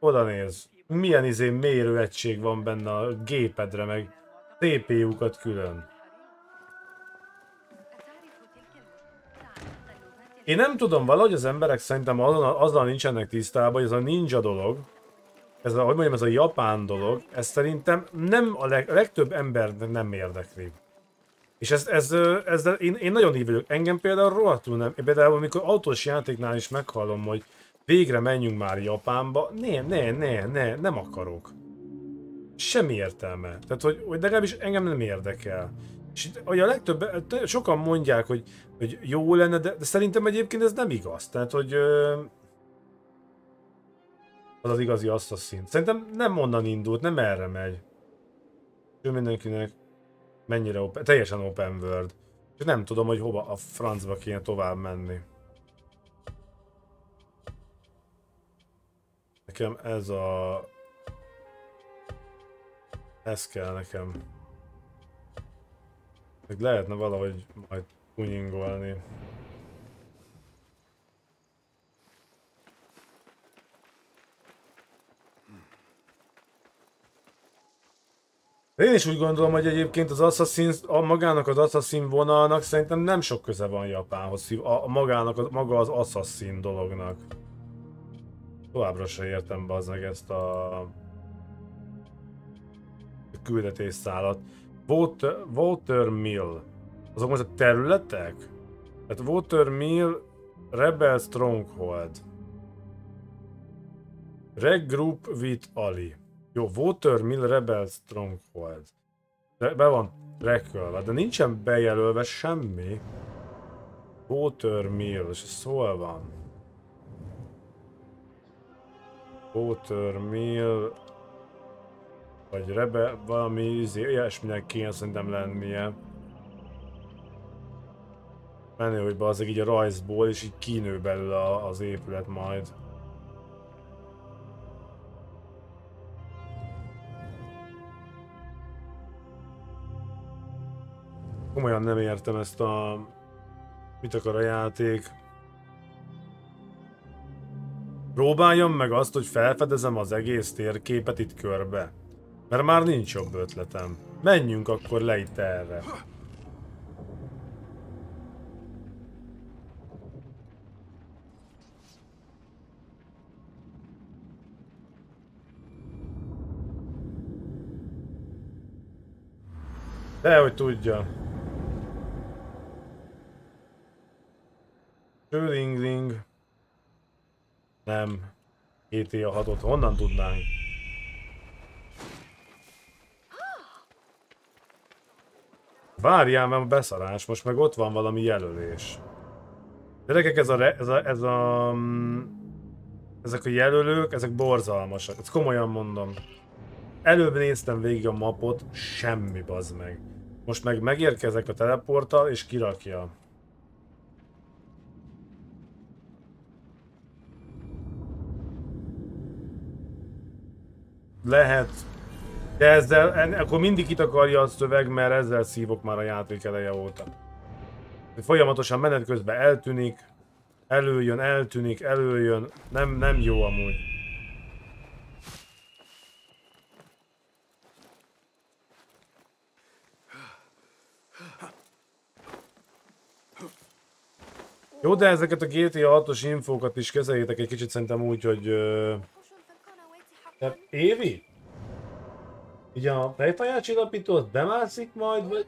Oda néz. Milyen mérőegység van benne a gépedre, meg TPU-kat külön. Én nem tudom, valahogy az emberek szerintem azzal nincsenek tisztában, hogy ez a ninja dolog, ez a, hogy mondjam, ez a japán dolog, ez szerintem nem a legtöbb embernek nem érdekli. És én nagyon így vagyok. Engem például rohadtul nem, például amikor autós játéknál is meghallom, hogy végre menjünk már Japánba, nem akarok. Semmi értelme. Tehát, hogy legalábbis engem nem érdekel. És hogy a legtöbb, sokan mondják, hogy jó lenne, de szerintem egyébként ez nem igaz. Tehát, hogy az az igazi Assassin. Szerintem nem onnan indult, nem erre megy. Ő mindenkinek mennyire open, teljesen open world. És nem tudom, hogy hova a francba kéne tovább menni. Nekem ez a... Ez kell nekem. Meg lehetne valahogy majd kunyingolni. Én is úgy gondolom, hogy egyébként az Assassin, magának az Assassin vonalnak szerintem nem sok köze van Japánhoz, maga az Assassin dolognak. Továbbra se értem be az ezt a küldetésszálat. Watermill. Azok most a területek? Tehát Watermill, Rebel Stronghold. Regroup with Ali. Jó, Watermill, Rebel Stronghold. Be van rekölve, de nincsen bejelölve semmi. Watermill, és ez hol van? Watermill... Vagy Rebel, valami ilyesminek kéne szerintem lennie. Menő, hogy be azok így a rajzból, és így kínő belőle az épület majd. Komolyan nem értem ezt a... Mit akar a játék? Próbáljam meg azt, hogy felfedezem az egész térképet itt körbe. Mert már nincs jobb ötletem. Menjünk akkor le itt erre. Dehogy tudja. Sőringling. Nem. GTA 6-ot honnan tudnánk? Várjál, mert a beszarás, most meg ott van valami jelölés. Gyerekek, ezek a jelölők, ezek borzalmasak, ezt komolyan mondom. Előbb néztem végig a mapot, semmi bazd meg. Most meg megérkezek a teleporttal és kirakja. Lehet. De ezzel, akkor mindig kitakarja a szöveg, mert ezzel szívok már a játék eleje óta. Folyamatosan menet közben eltűnik, előjön, eltűnik, előjön, nem jó amúgy. Jó, de ezeket a GTA 6-os infókat is kezeljétek egy kicsit szerintem úgy, hogy... Évi? Így a fejfájácsillapítót bemászik majd, vagy...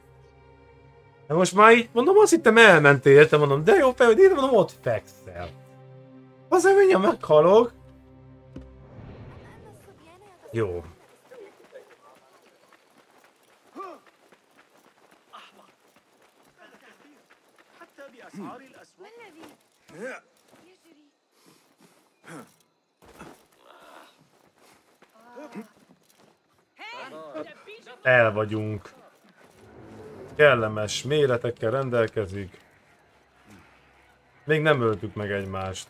De most már így, mondom, azt hittem elmentél, értem, mondom, de jó fej, hogy én mondom, ott fekszel. Azért mindjárt meghalok. Jó. El vagyunk. Kellemes méretekkel rendelkezik. Még nem öltük meg egymást.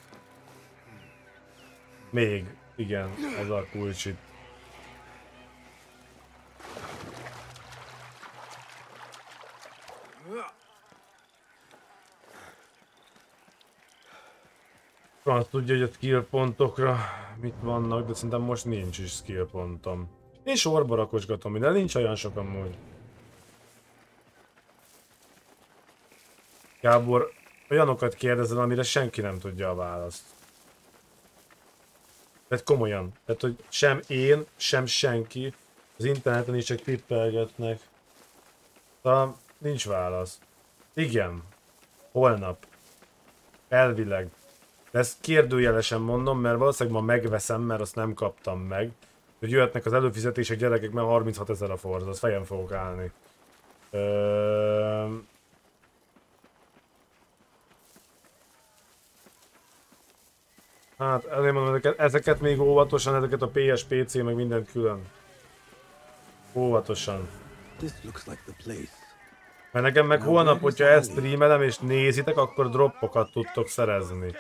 Még, igen, ez a kulcs. Franc tudja, hogy a skill pontokra mit vannak, de szerintem most nincs is skill pontom. Én sorba rakocsgatom ide, nincs olyan sokan amúgy. Gábor, olyanokat kérdezel, amire senki nem tudja a választ. Tehát komolyan. Tehát, hogy sem én, sem senki. Az interneten is csak tippelgetnek. Talán nincs válasz. Igen. Holnap. Elvileg. De ezt kérdőjelesen mondom, mert valószínűleg ma megveszem, mert azt nem kaptam meg. Hogy jöhetnek az előfizetések, gyerekek, mert 36 000 a Forza, az fejem fogok állni. Hát, elég mondom, ezeket még óvatosan, ezeket a PS, PC, meg mindent külön. Óvatosan. Mert nekem meg holnap, hogyha ezt streamelem és nézitek, akkor droppokat tudtok szerezni.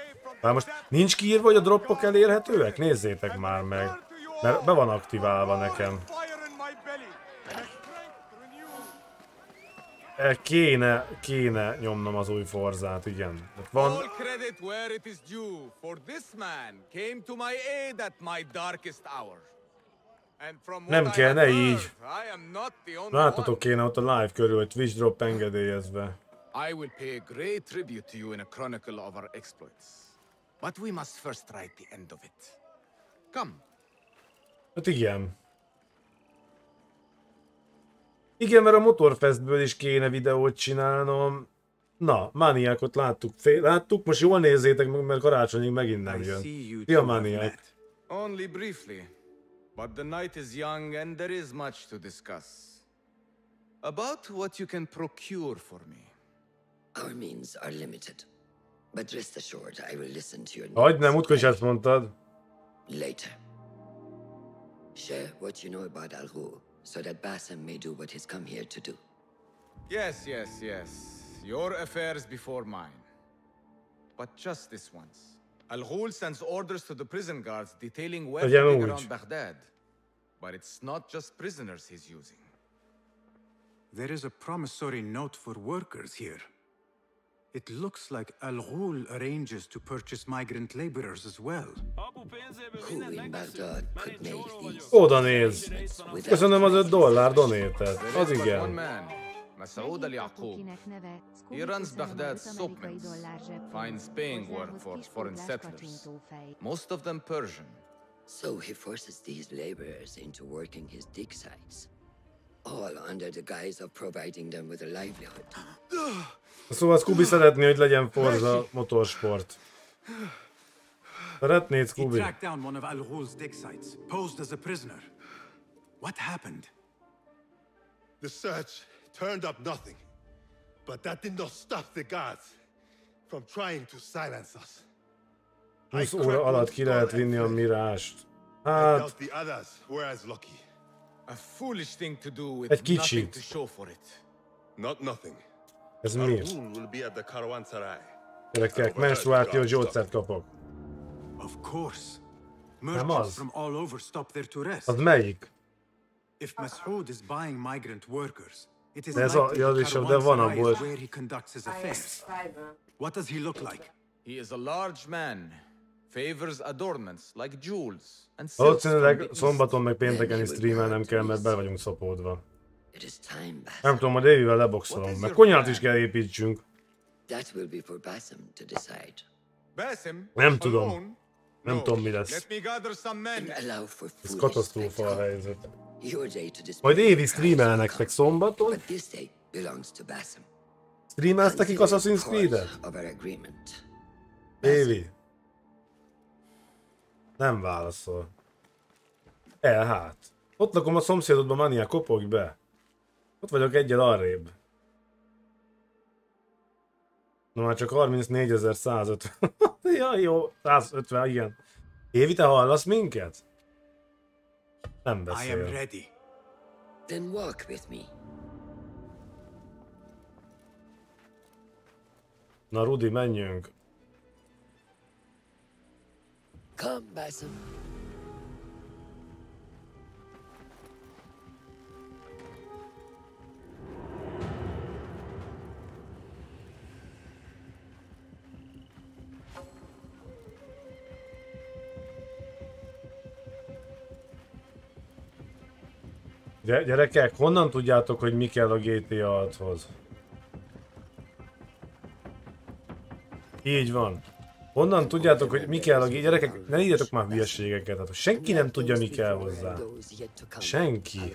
Már most nincs kiírva, hogy a droppok elérhetőek? Nézzétek már meg. Mert be van aktiválva nekem. Kéne nyomnom az új Forzát, igen. Van... Nem kell, ne így. Láthatok kéne ott a live körül, hogy Twitch drop engedélyezve. Hát igen. Igen, mert a Motorfestből is kéne videót csinálnom. Na, Maniacot láttuk. Láttuk, most jól nézzétek meg, mert karácsonyig megint nem jön. Ki a Maniac? Only briefly, but the night is young and there is much to discuss. About what you can procure for me. Our means are limited, but rest assured I will listen to your needs. Hagyd, nem, útkor is ezt mondtad. Later. Share what you know about Al Ghul, so that Basim may do what he's come here to do. Yes, yes, yes. Your affairs before mine. But just this once. Al Ghul sends orders to the prison guards detailing where to dig around Baghdad. But it's not just prisoners he's using. There is a promissory note for workers here. It looks like Al Ghul arranges to purchase migrant laborers as well. Who in Baghdad could make these? Oda néz! Köszönöm az $5 donétet. Az igen. Mas'ud al-Yaqub. He runs Baghdad's soap mills. Finds paying work for foreign settlers. Most of them Persian. So he forces these laborers into working his dig sites. All under the guise of providing them with a livelihood. Szóval Scooby szeretné, hogy legyen Forza Motorsport. Szeretnéd, Scooby? The search turned up nothing, but that did not stop the guards from trying to silence us. 20 óra alatt ki lehet vinni a Mirást. Hát... Egy kicsit. Ez miért? Gyerekek, menstruáció gyógyszert kapok. Nem az? Az melyik? De ez a... Ja, is, de van abból. Valószínűleg szombaton meg pénteken is streamen nem kell, mert be vagyunk szapódva. Nem tudom, a Davivel leboxolom, meg konyhát is kell építsünk. Nem tudom. Nem tudom, mi lesz. Ez katasztrófa a helyzet. Majd Évi streamel nektek szombaton. Streamelsz nekik Assassin's Creed-et? Évi. Nem válaszol. Hát. Ott lakom a szomszédodban, Mania, kopogj be. Ott vagyok egyel arrébb. Na már csak 34 150. Ja, jó, 150, igen. Évi, te hallasz minket? Nem beszél. I am ready. Then walk with me. Na Rudi, menjünk. Come, Basim. Gyerekek, honnan tudjátok, hogy mi kell a GTA 6-hoz? Így van. Honnan tudjátok, hogy mi kell a gyerekek? Ne írjatok már hülyeségeket, hát senki nem tudja, mi kell hozzá. Senki.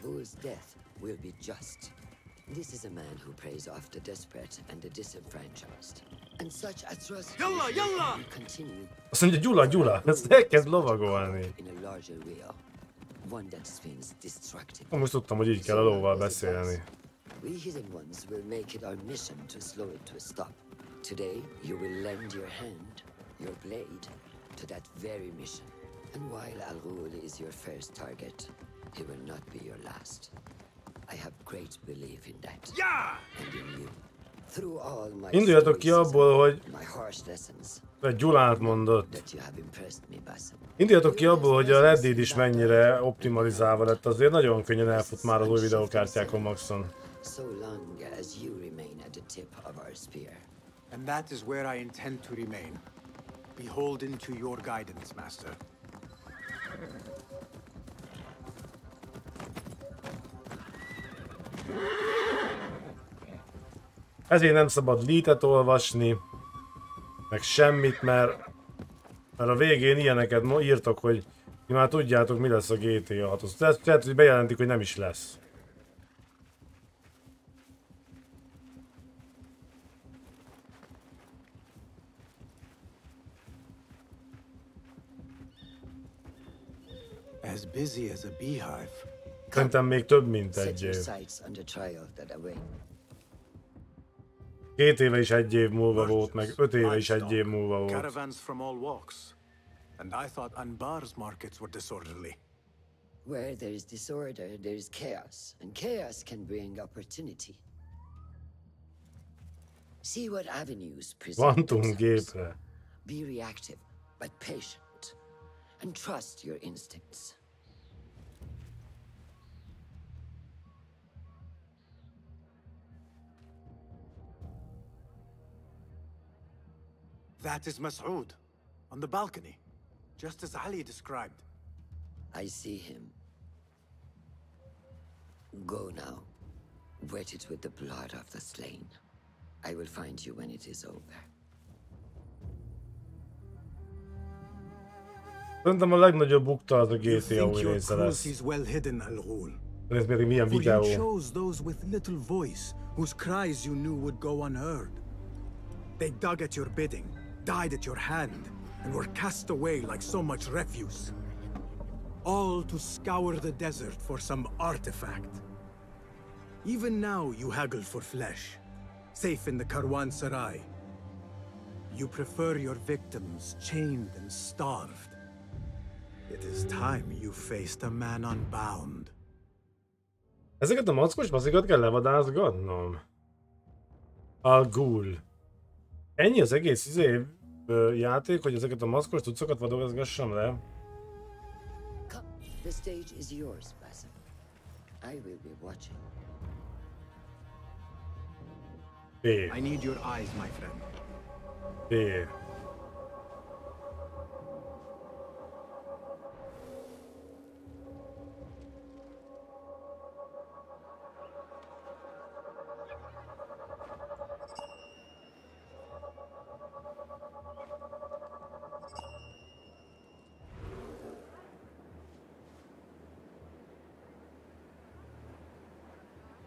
This is a man who preys off the desperate and the disenfranchised. And such atrocities. Yalla, yalla! Azt mondja, gyula, gyula! Ezt elkezd lovagolni. Most tudtam, hogy így kell a lóval beszélni. We hidden ones will make it our mission to slow it to a stop. Today you will lend your hand, your blade, to that very mission. And while Al Ghul is your first target, he will not be your last. Induljatok ki abból, hogy egy Gyulát mondott. Induljatok ki abból, hogy a Reddit is mennyire optimalizálva lett, azért nagyon könnyen elfut már az új videókártyákon maxon. And that is where I intend to remain. Beholden to your guidance, master. Ezért nem szabad lítet olvasni, meg semmit, mert a végén ilyeneket írtok, hogy ti már tudjátok, mi lesz a GTA 6-hoz. Tehát, hogy bejelentik, hogy nem is lesz. As busy as a beehive. Szerintem még több, mint egy év. 2 éve is egy év múlva volt, meg 5 éve is egy év múlva volt. Kvantumgépre. That is Mas'ud, on the balcony, just as Ali described. I see him. Go now, wet it with the blood of the slain. I will find you when it is over. Szerintem a legnagyobb bukta az a GTA új része lesz. Ez pedig milyen videó. You chose those with little voice, whose cries you knew would go unheard. They dug at your bidding. Died at your hand and were cast away like so much refuse. All to scour the desert for some artifact. Even now you haggle for flesh, safe in the Karwan Sarai. You prefer your victims chained and starved. It is time you faced a man unbound. Ezeket a mackos baszikat kell levadázgatnom. Al Ghul. Ennyi az egész játék, hogy ezeket a maszkos tudszokat vadogazgassam le. The stage is yours, Basim. I will be watching. I need your eyes, my friend.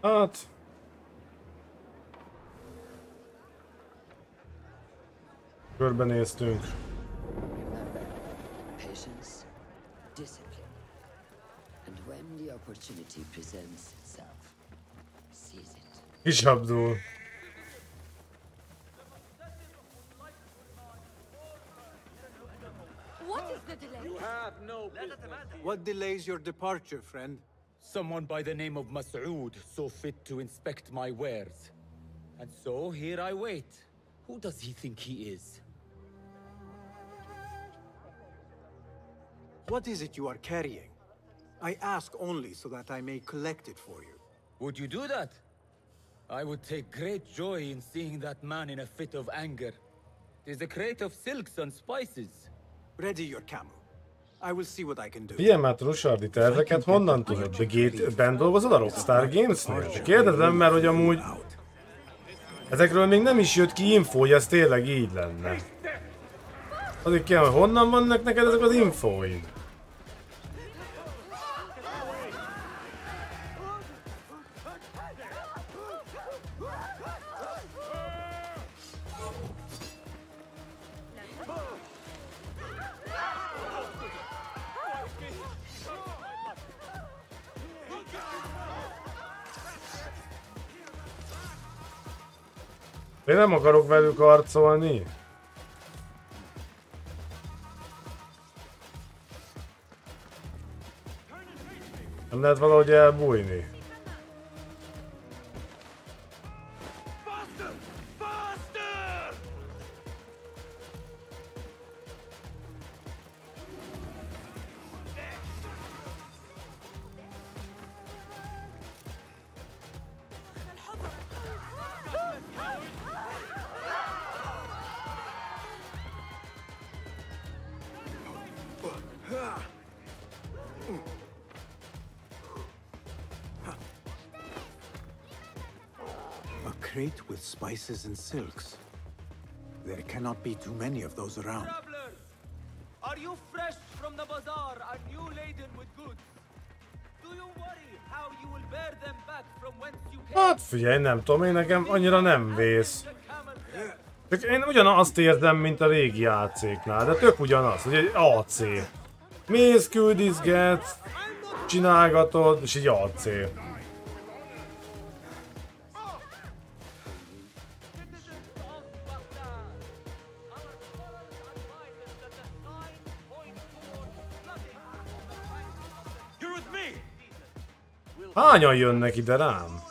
Hát... körbenéztünk. Kis Abdul. What delays your departure, friend? Someone by the name of Mas'ud saw fit to inspect my wares. And so here I wait. Who does he think he is? What is it you are carrying? I ask only so that I may collect it for you. Would you do that? I would take great joy in seeing that man in a fit of anger. There's a crate of silks and spices. Ready your camel. Figyelj már Rushardi terveket, honnan tudod? The Gate-ben dolgozod a Rockstar Games-nél? Kérdezem, mert hogy amúgy... Ezekről még nem is jött ki infó, hogy ez tényleg így lenne. Azért kell, hogy honnan vannak neked ezek az infóid? Én nem akarok velük harcolni. Nem lehet valahogy elbújni. Spices and silks. There cannot be too many of those around. Travelers, are you fresh from the bazaar and new laden with goods? Do you worry how you will bear them back from whence you came? Hát figyelj, nem tudom, én nekem annyira nem vész. Csak én ugyanazt érzem, mint a régi játéknál, de tök ugyanaz, hogy egy AC. Mész, küldizgetsz, csinálgatod, és egy AC. Hányan jönnek ide rám?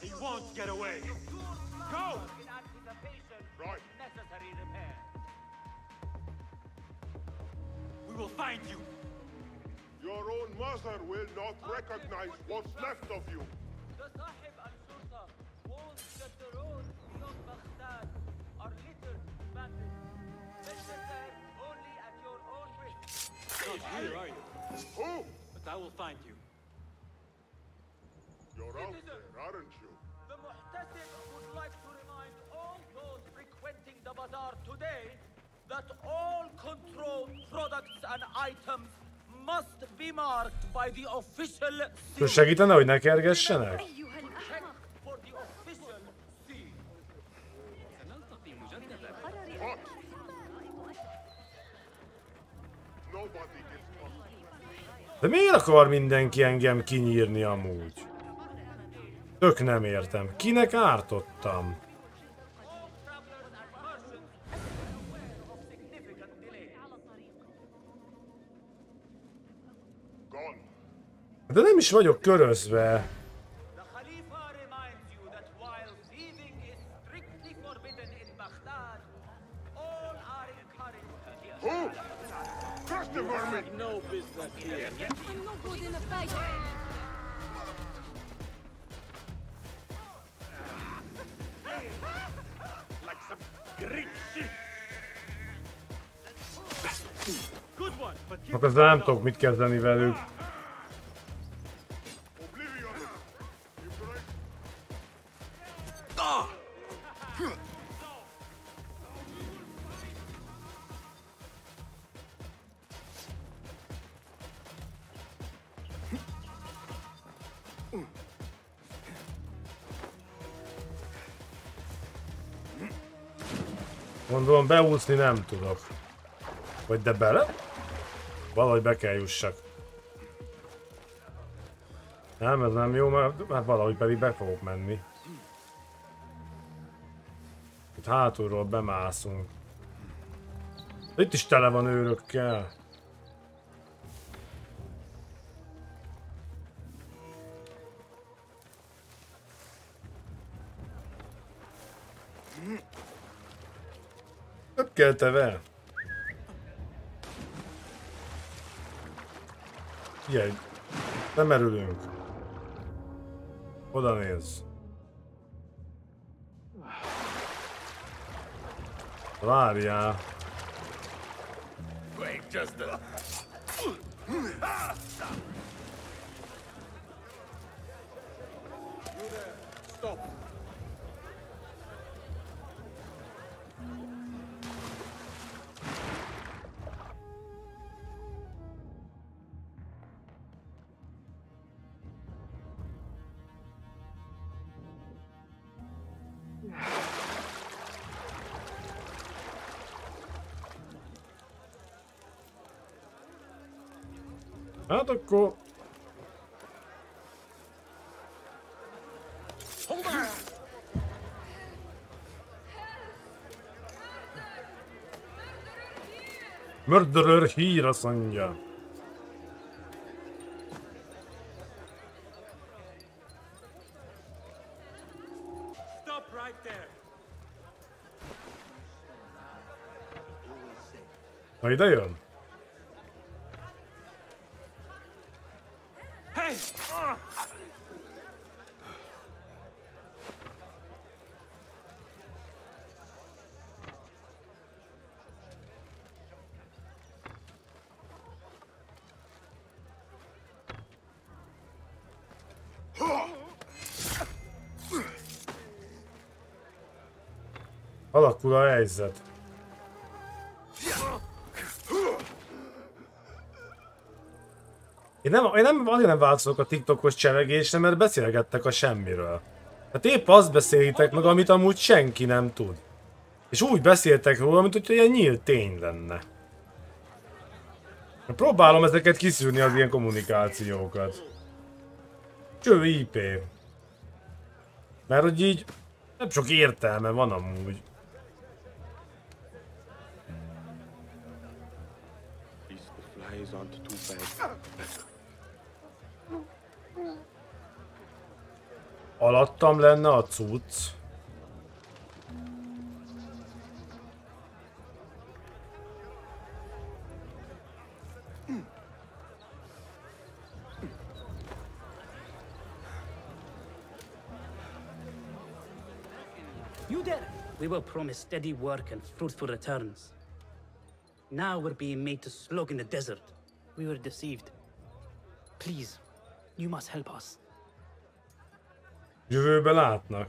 Tud segítene, hogy ne kergessenek? De miért akar mindenki engem kinyírni amúgy? Tök nem értem. Kinek ártottam? De nem is vagyok körözve. Akkor ezzel nem tudok mit kezdeni velük. Gondolom beúszni nem tudok. Vagy de bele? Valahogy be kell jussak. Nem, ez nem jó, mert valahogy pedig be fogok menni. Itt hátulról bemászunk. Itt is tele van őrökkel. Kell teve. Figyelj, nem erülünk. Oda nézz. Várjál. Hát akkor... Murderer here, azt mondja. Na ide jön? Alakul a helyzet. Én nem azért nem változok a TikTokos cselekvésre, mert beszélgettek a semmiről. Hát épp azt beszélitek meg, amit amúgy senki nem tud. És úgy beszéltek róla, mint hogyha ilyen nyílt tény lenne. Próbálom ezeket kiszűrni, az ilyen kommunikációkat. Cső IP. Mert hogy így nem sok értelme van amúgy. Alattam lenne a cucc. You there? We were promised steady work and fruitful returns. Now we're being made to slog in the desert. We were deceived. Please, you must help us. Jövőbe látnak.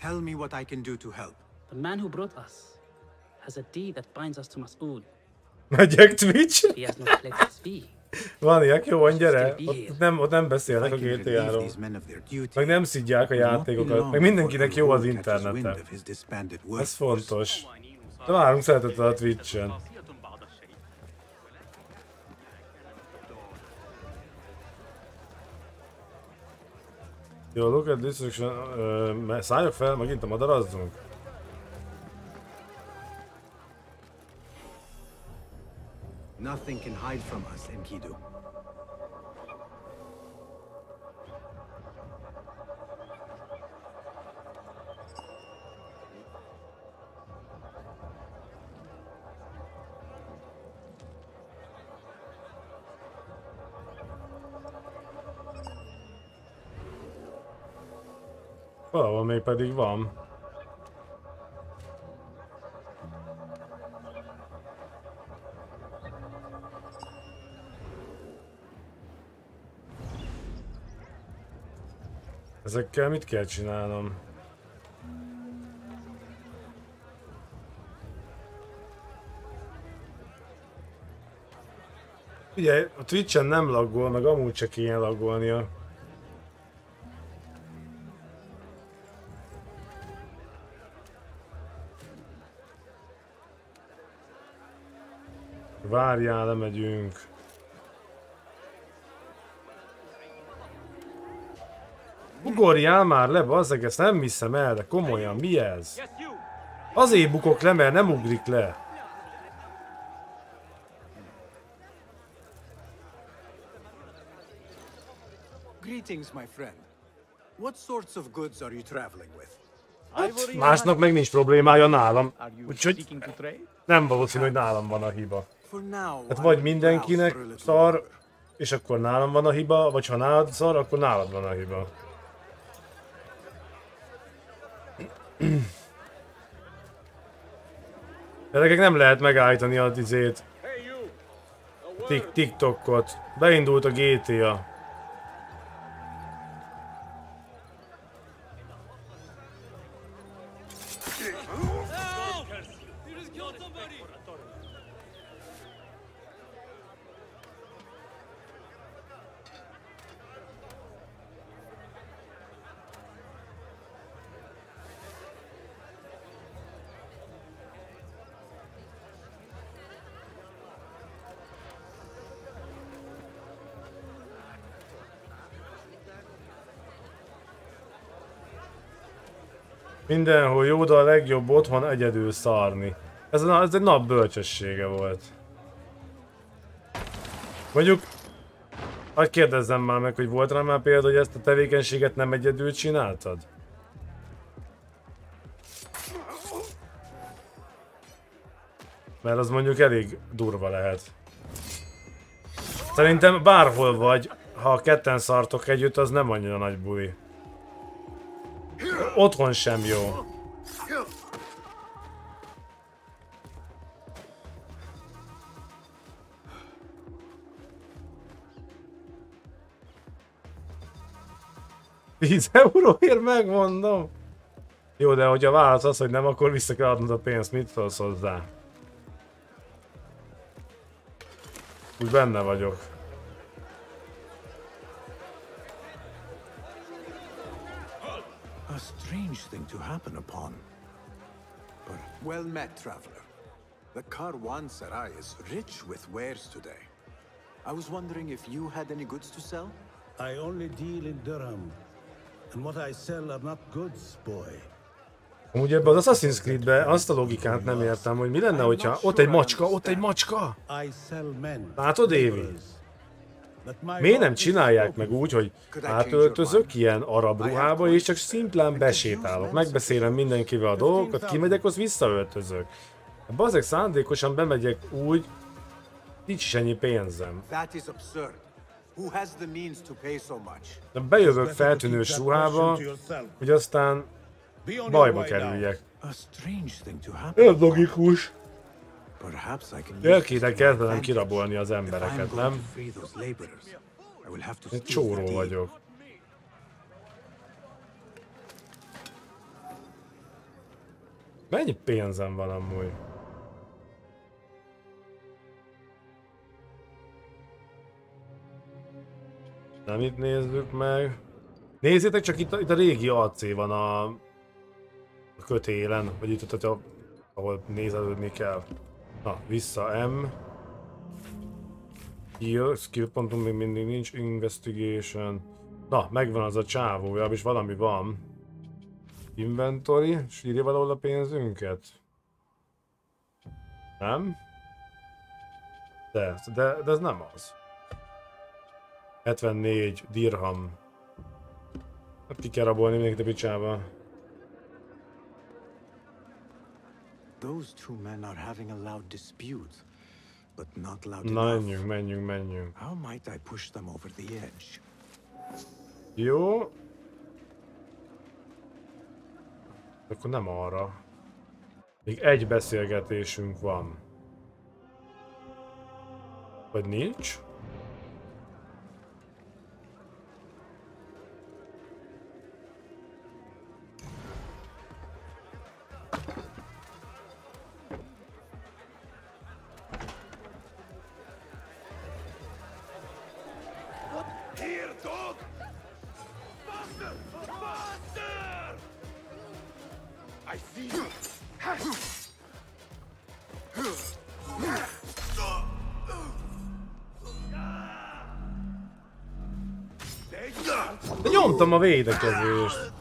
Tell me what I can do to help. The man who brought us has a deed that binds us to Mas'ud. Megyek Twitch? He has not collected his fee. Van ilyen, jó van, gyere! Ott nem beszélnek a GTA-ról. Meg nem szidják a játékokat. Meg mindenkinek jó az interneten. Ez fontos. De várunk szeretettel a Twitch-en. Jó, look at this section. Szálljuk fel, megint a madarazzunk. Nothing can hide from us, Enkidu. Valahol még pedig van. Ezekkel mit kell csinálnom? Ugye a Twitch-en nem laggol, meg amúgy csak ilyen laggolnia. Várjál, lemegyünk. Ugorjál már le, bazzeg, ezt nem hiszem el, de komolyan, mi ez? Azért bukok le, mert nem ugrik le. Hát, másnak meg nincs problémája nálam, úgyhogy nem valószínű, hogy nálam van a hiba. Hát vagy mindenkinek szar, és akkor nálam van a hiba, vagy ha nálad szar, akkor nálad van a hiba. Gyerekek, nem lehet megállítani a izét. TikTokot. Beindult a GTA. Mindenhol jó, de a legjobb otthon egyedül szarni. Ez egy nap bölcsessége volt. Mondjuk, hát kérdezzem már meg, hogy volt rá már példa, hogy ezt a tevékenységet nem egyedül csináltad? Mert az mondjuk elég durva lehet. Szerintem bárhol vagy, ha a ketten szartok együtt, az nem annyira nagy buli. Otthon sem jó. €10-ért megmondom. Jó, de hogyha válasz az, hogy nem, akkor vissza kell adnod a pénzt. Mit szólsz hozzá? Úgy benne vagyok. Strange thing to happen upon. But well met, traveler. The Karwan Sarai is rich with wares today. I was wondering if you had any goods to sell? I only deal in dirham. And what I sell are not goods, boy. Amúgy ebben az Assassin's Creed-be azt a logikát nem értem, hogy mi lenne, hogyha ott egy macska, ott egy macska. Látod, Évi? Miért nem csinálják meg úgy, hogy átöltözök ilyen arab ruhába, és csak szimplán besétálok, megbeszélem mindenkivel a dolgokat, kimegyek, az visszaöltözök. Bazeg, szándékosan bemegyek úgy, nincs is ennyi pénzem. Bejövök feltűnős ruhába, hogy aztán bajba kerüljek. Ez logikus. Őkéne kezdenem kirabolni az embereket, nem? Én csóró vagyok. Mennyi pénzem van amúgy? Nem, itt nézzük meg. Nézzétek csak, itt a régi AC van a kötélen, vagy itt, ahol nézelődni kell. Na, vissza M. Skill, skillpontunk még mindig nincs, investigation. Na, megvan az a csávója, és valami van. Inventory, és írja valahol a pénzünket? Nem? De ez nem az. 74 dirham. Hát ki kell rabolni mindenkit a picsába. Those two men are having a loud dispute, but not loud enough. Menjünk. How might I push them over the edge? Jó. Akkor nem arra. Még egy beszélgetésünk van. Vagy nincs? Nyomtam a védekezést.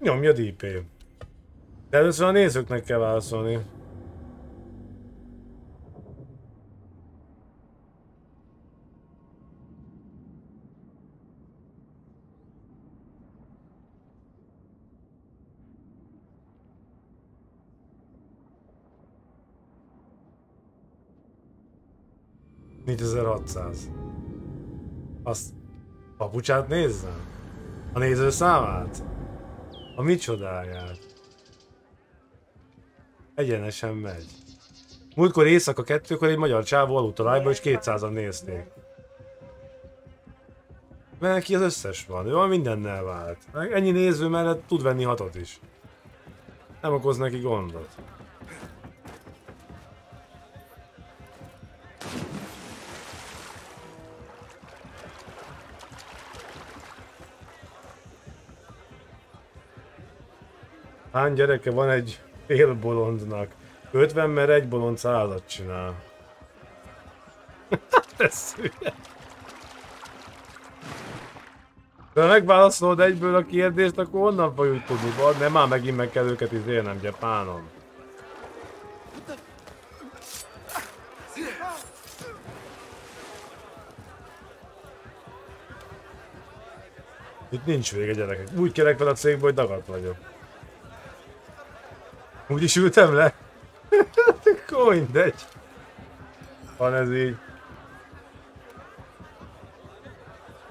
Nyomja DP. De először a nézőknek kell válaszolni. Azt papucsát nézzem? A néző számát? A micsodáját? Egyenesen megy. Múltkor éjszaka 2-kor egy magyar csávó aludt a live-ba és 200-an nézték. Mert neki az összes van, ő van mindennel vált. Ennyi néző mellett tud venni 6-ot is. Nem okoz neki gondot. Hány gyereke van egy fél bolondnak? 50, mert egy bolond 100-at csinál. Ez szülye. Ha megválaszolod egyből a kérdést, akkor honnan fogjuk tudni, de már megint meg kell őket izélnem, gyepánom. Itt nincs vége, gyerekek. Úgy kelek fel a cégbe, hogy dagadt vagyok. Úgy is ültem le? Akkor mindegy. Van ez így.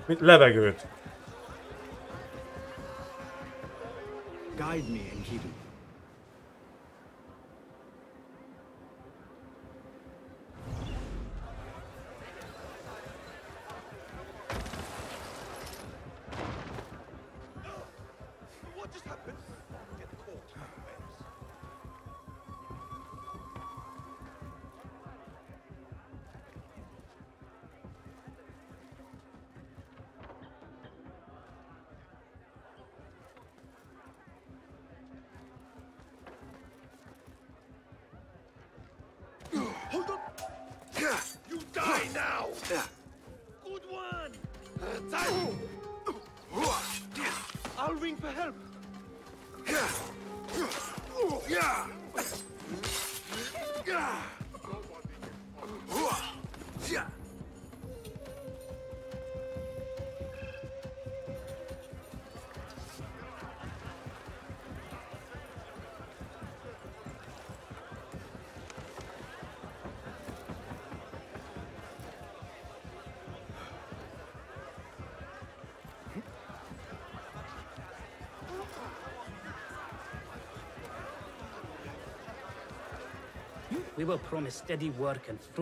Mint levegőt. Guide me, Enkidu.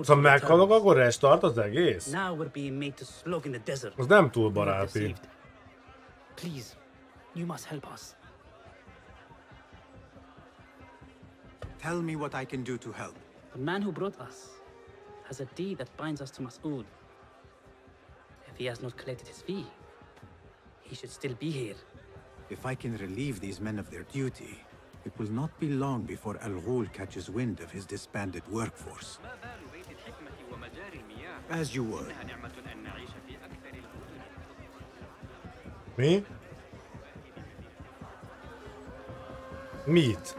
Ha meghalok, akkor restart az egész? Az nem túl baráti. Tell me what I can do to help. The man who brought us has a deed that binds us to Mas'ud. If he has not collected his fee, he should still be here. If I can relieve these men of their duty, it will not be long before Al Ghul catches wind of his disbanded workforce. As you were. Me? Meat.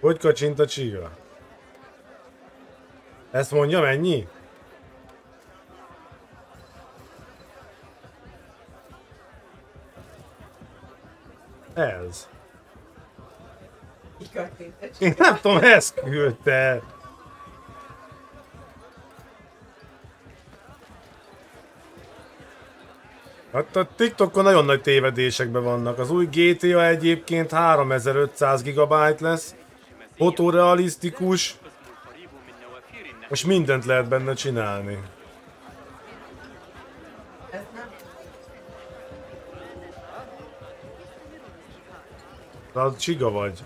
Hogy kacsint a csiga? Ezt mondjam, ennyi? Ez. Én nem tudom, ezt küldte. Hát a TikTokon nagyon nagy tévedésekben vannak. Az új GTA egyébként 3500 GB lesz. Fotorealisztikus. Most mindent lehet benne csinálni. Na, csiga vagy.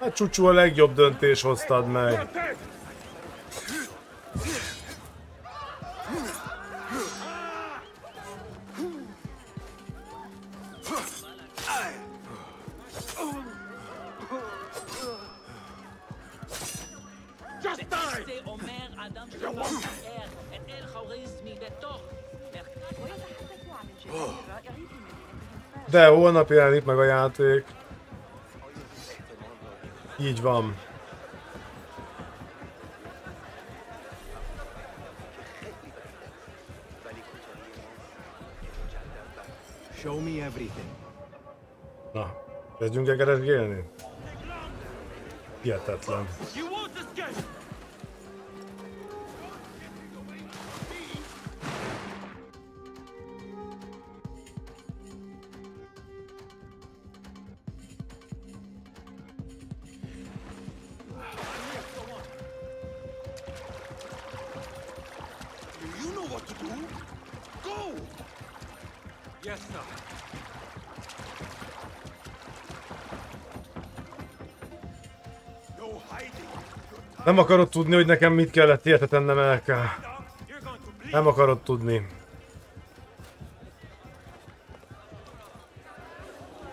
Hát csúcsú, a legjobb döntés hoztad meg. De holnap jelenik meg a játék. Így van. Show me everything. Na, kezdjünk el keresgélni? hihetetlen. Nem akarod tudni, hogy nekem mit kellett értetennem el kell. Nem akarod tudni.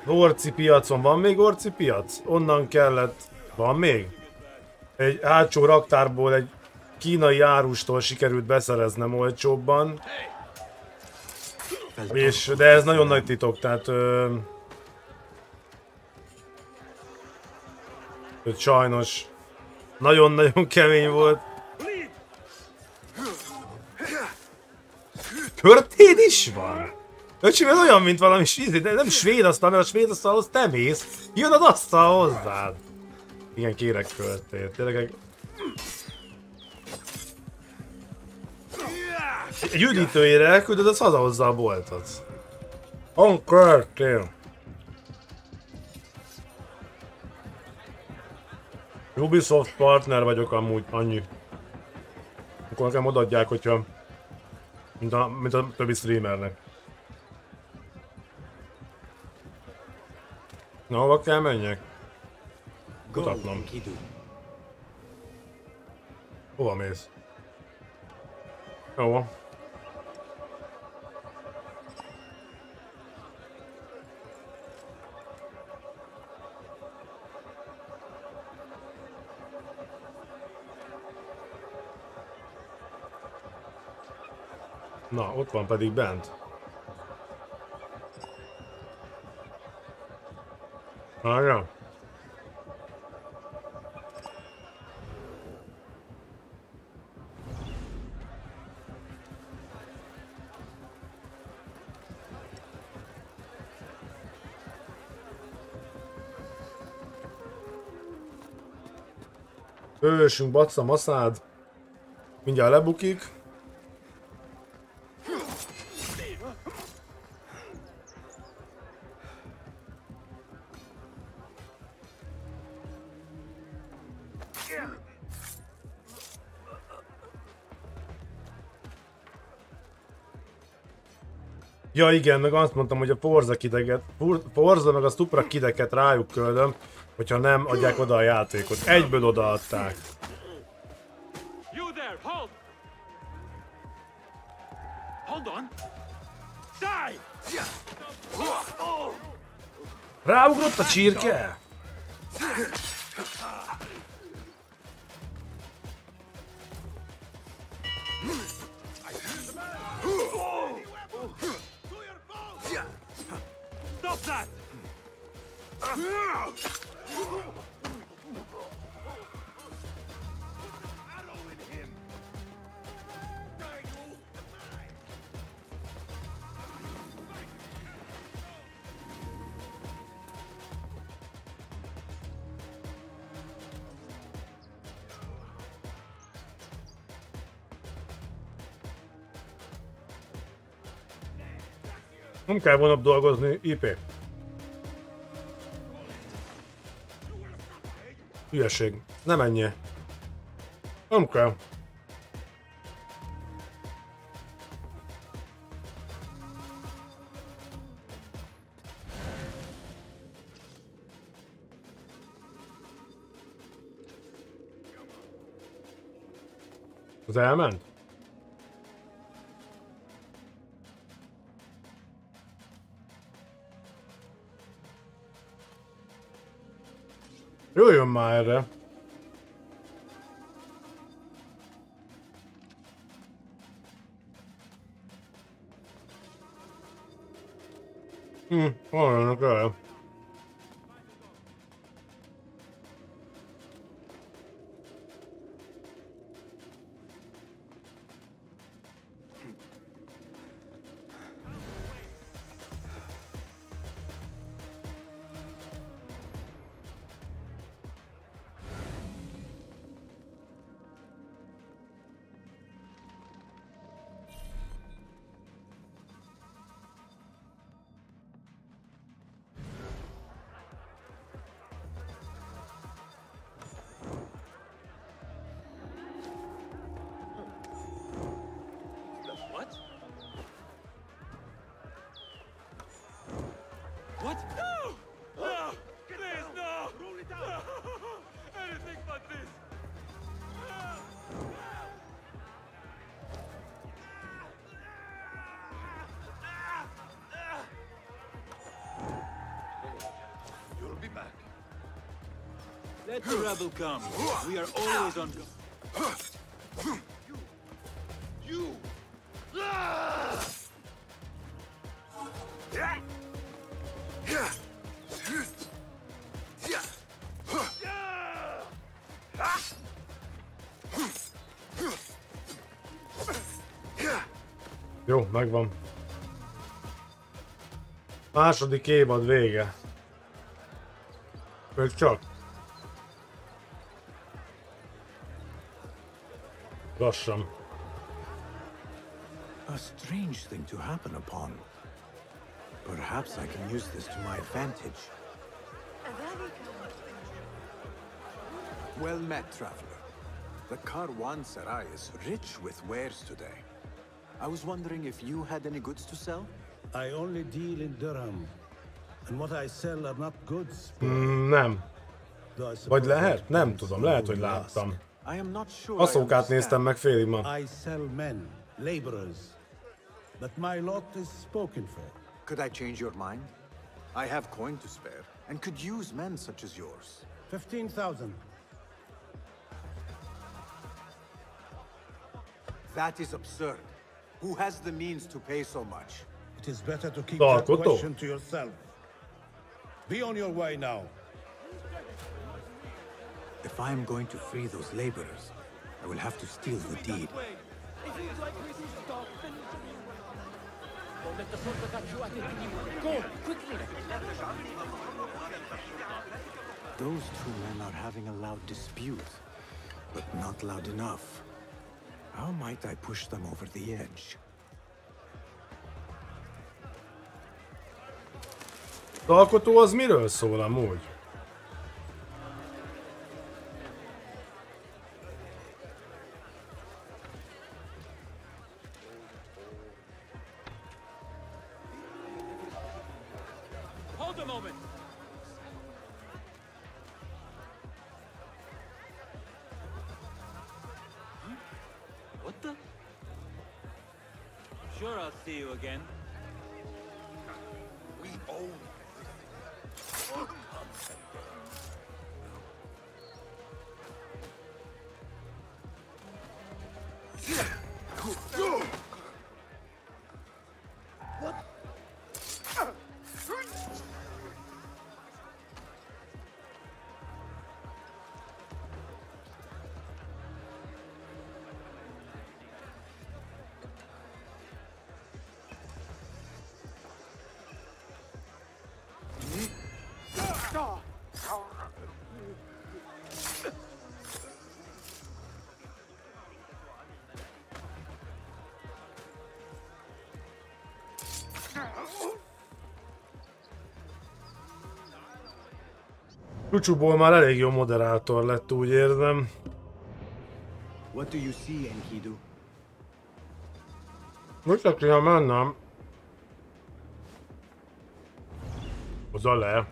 Orci piacon van még orci piac? Onnan kellett... Van még? Egy hátsó raktárból egy kínai árustól sikerült beszereznem olcsóbban. És, de ez nagyon nagy titok, tehát... sajnos... Nagyon-nagyon kemény volt. Körtéd is van? Öcsi, mert olyan, mint valami nem svéd asztal, mert a svéd asztalhoz te mész. Jön az asztal hozzád. Igen, kérek körtét. Tényleg... Egy üdítőjére elküldöd, az haza hozzá a boltot. On körtén. Ubisoft partner vagyok amúgy, annyi. Akkor nekem odaadják, hogyha... mint a többi streamernek. Na, hova kell menjek? Kutatnom. Hova mész? Jó. Na, ott van pedig bent. Várjál. Ősünk, Baca, Mas'ud. Mindjárt lebukik. Ja igen, meg azt mondtam, hogy a Forza meg a Stupra kideket rájuk küldöm, hogyha nem adják oda a játékot. Egyből odaadták. Ráugrott a csirke? Nem kell volna dolgozni, IP. Hülyeség. Nem ennyi. Nem kell. Az elment? Jöjjön már erre! Halljanak el! Let the rebel come. We are always on guard. You! Jó, megvan. Második évad vége. Még csak. Lassan. A strange thing to happen upon. Perhaps I can use this to my advantage. Well met, traveler. The Karwan Sarai is rich with wares today. I was wondering if you had any goods to sell? I only deal in dirham, and what I sell are not goods. Nem. Vagy lehet? Nem tudom, lehet, hogy láttam. A szókát néztem meg félig ma. I sell men, laborers, but my lot is spoken for. Could I change your mind? I have coin to spare, and could use men such as yours. 15,000. That is absurd. Who has the means to pay so much? It is better to keep that question to yourself. Be on your way now. If I am going to free those laborers, I will have to steal the deed. Go, quickly. Those two men are having a loud dispute, but not loud enough. How might I push them over the edge? Az alkotó az miről szól amúgy? Csúcsúból már elég jó moderátor lett, úgy érzem. What do you see, Enkidu? Mutatni, ha mennem. Oda le.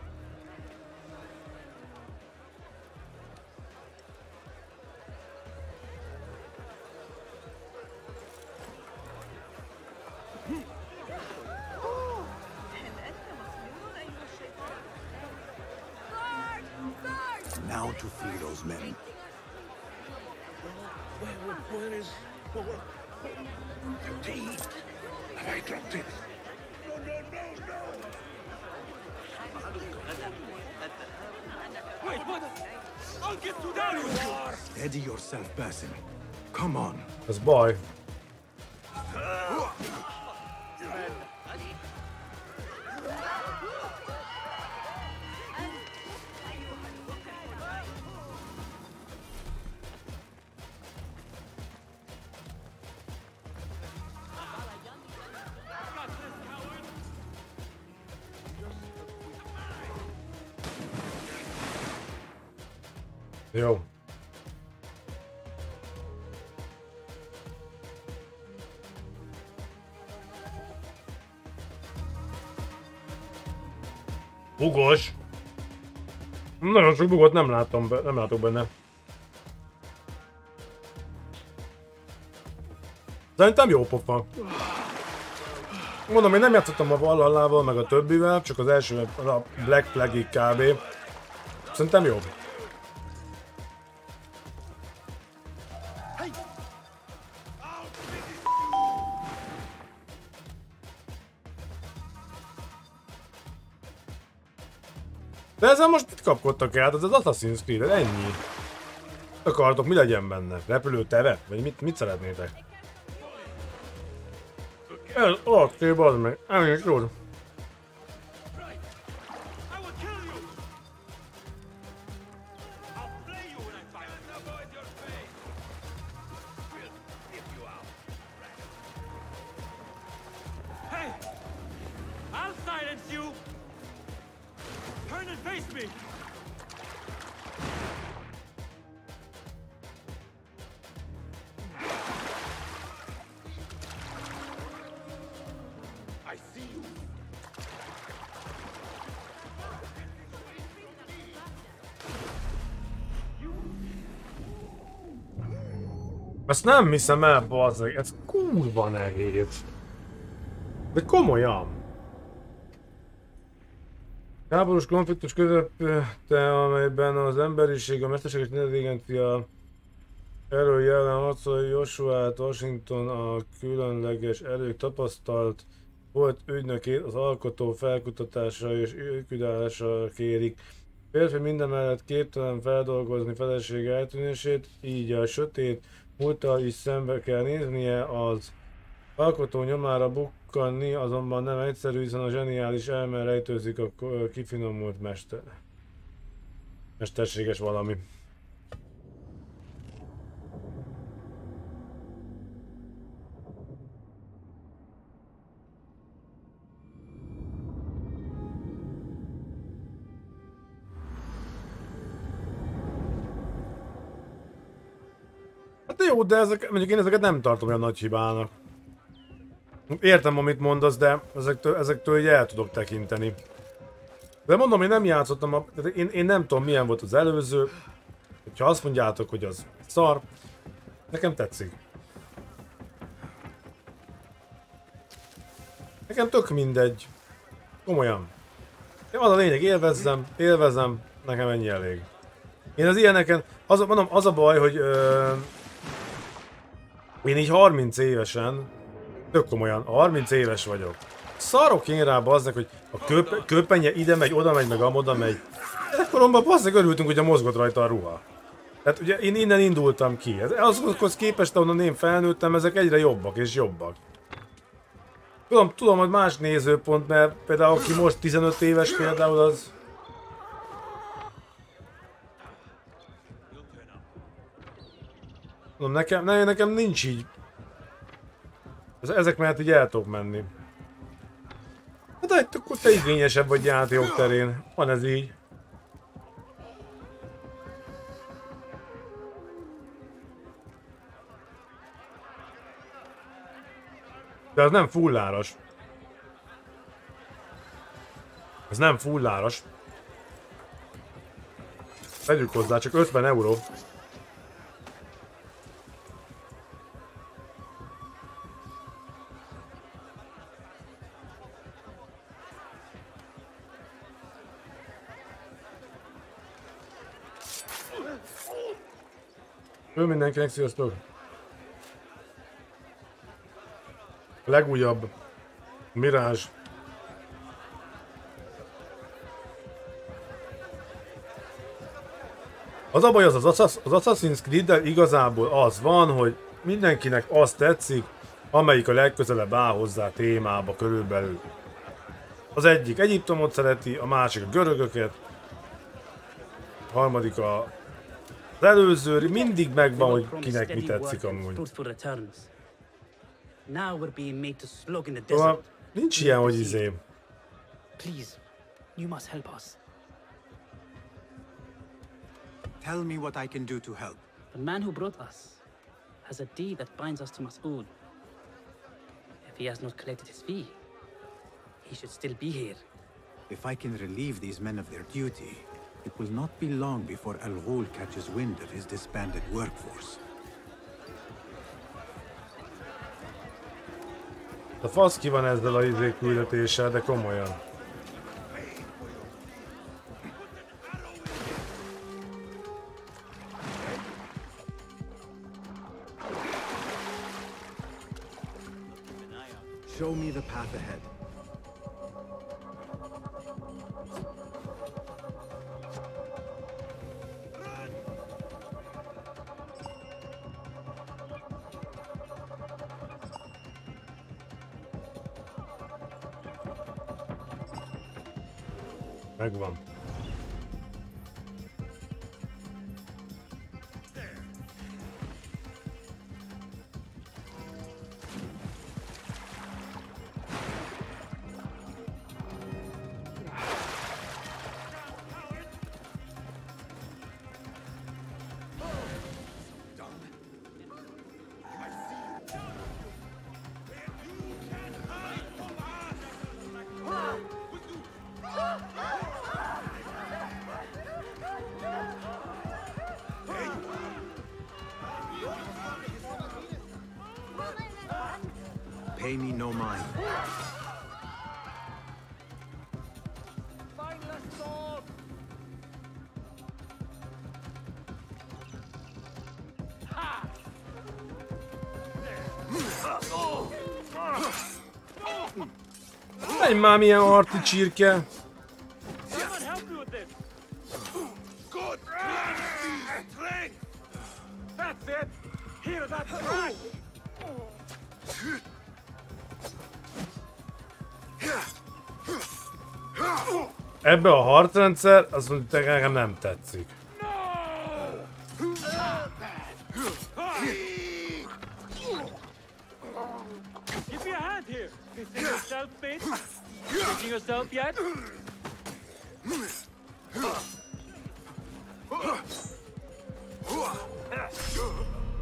Ez baj. Jó. Bugos! Nagyon sok bugot nem látok benne. Szerintem jó pofa. Mondom, én nem játszottam a Valhallával, meg a többivel, csak az első a Black Flag-ig kb. Szerintem jó. De ezzel most kapkodtak el, az Assassin's Creed, ennyi. Akartok, mi legyen benne? Repülőteret? Vagy mit szeretnétek? Ez aktív, az meg. Elmények jól. Ezt nem hiszem el, bazzeg, ez kurva nehéz. De komolyan. Háborús konfliktus közepette, amelyben az emberiség, a mesterség és intelligencia erről jelen harcolja Joshuát, Washington a különleges erők tapasztalt volt ügynökét, az alkotó felkutatása és űrküldésre kérik. Férfi mindemellett képtelen feldolgozni felesége eltűnését, így a sötét múltal is szembe kell néznie, az alkotó nyomára bukkanni azonban nem egyszerű, hiszen a zseniális elme rejtőzik a kifinomult mesterséges valami. Jó, de ezek, mondjuk én ezeket nem tartom olyan nagy hibának. Értem, amit mondasz, de ezektől így el tudok tekinteni. De mondom, én nem játszottam, én nem tudom, milyen volt az előző. Ha azt mondjátok, hogy az szar, nekem tetszik. Nekem tök mindegy. Komolyan. Az a lényeg, élvezzem, nekem ennyi elég. Én az ilyeneken, mondom, az a baj, hogy... Én így 30 évesen, tök komolyan, 30 éves vagyok. Szarok én rá, bazdnek, hogy a köpenye ide megy, oda megy, meg amoda megy. Ekkoromban bazdnek örültünk, hogy a mozgott rajta a ruha. Tehát ugye én innen indultam ki. Azokhoz képest, ahonnan én felnőttem, ezek egyre jobbak és jobbak. Tudom, hogy más nézőpont, mert például aki most 15 éves például az... Nekem nincs így. Ezek mellett így el tudok menni. Hát akkor te igényesebb vagy játékok terén. Van ez így. De ez nem fulláros. Ez nem fulláros. Tegyük hozzá, csak 50 euró. Mindenkinek sziasztok! Legújabb Mirage. Az a baj az Assassin's Creed-del igazából az van, hogy mindenkinek az tetszik, amelyik a legközelebb áll hozzá témába körülbelül. Az egyik Egyiptomot szereti, a másik a görögöket, a harmadik a... Az előző mindig megvan, hogy kinek mi tetszik amúgy. Nincs ilyen, hogy izé. Tell me what I can do to help. The man who brought us has a deed that binds us to Mas'ud. If he has not collected his fee, he should still be here. If I can relieve these men of their duty, it will not be long before Al Ghul catches wind of his disbanded workforce. A fasz ki van ezzel a izé küldetéssel, de komolyan. Show me the path ahead. Megvan. Pay me no mind. Menj már, milyen arti csirke! Ebbe a harcrendszer, azt mondjuk, nekem nem tetszik.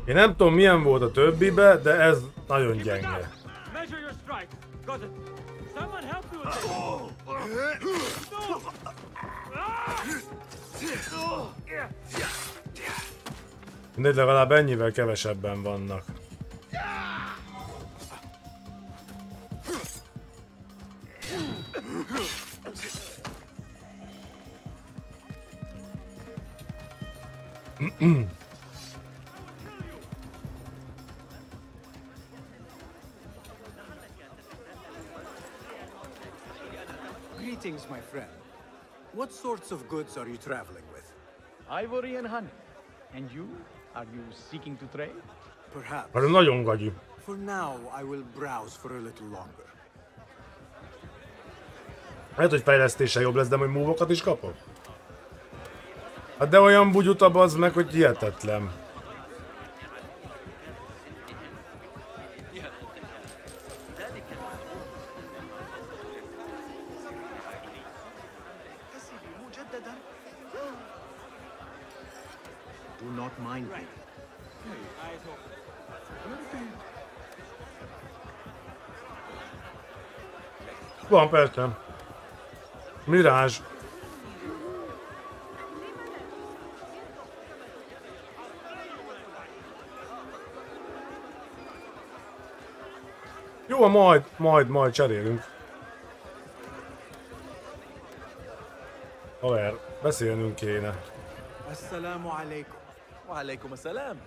Én nem tudom, milyen volt a többibe, de ez nagyon gyenge. Mindegy, legalább ennyivel kevesebben vannak. Greetings, my friend. What sorts of goods are you traveling with? Ivory and honey. And you? Are you seeking to trade? Perhaps. For now, I will browse for a little longer. Lehet, hogy fejlesztése jobb lesz, de majd múvokat is kapok? Hát de olyan bugyuta bazd meg, hogy hihetetlen. Van, persze. Mirage. Jó, majd cserélünk. Haver, beszélnünk kéne. Assalamu alaikum. Wa alaikum assalam.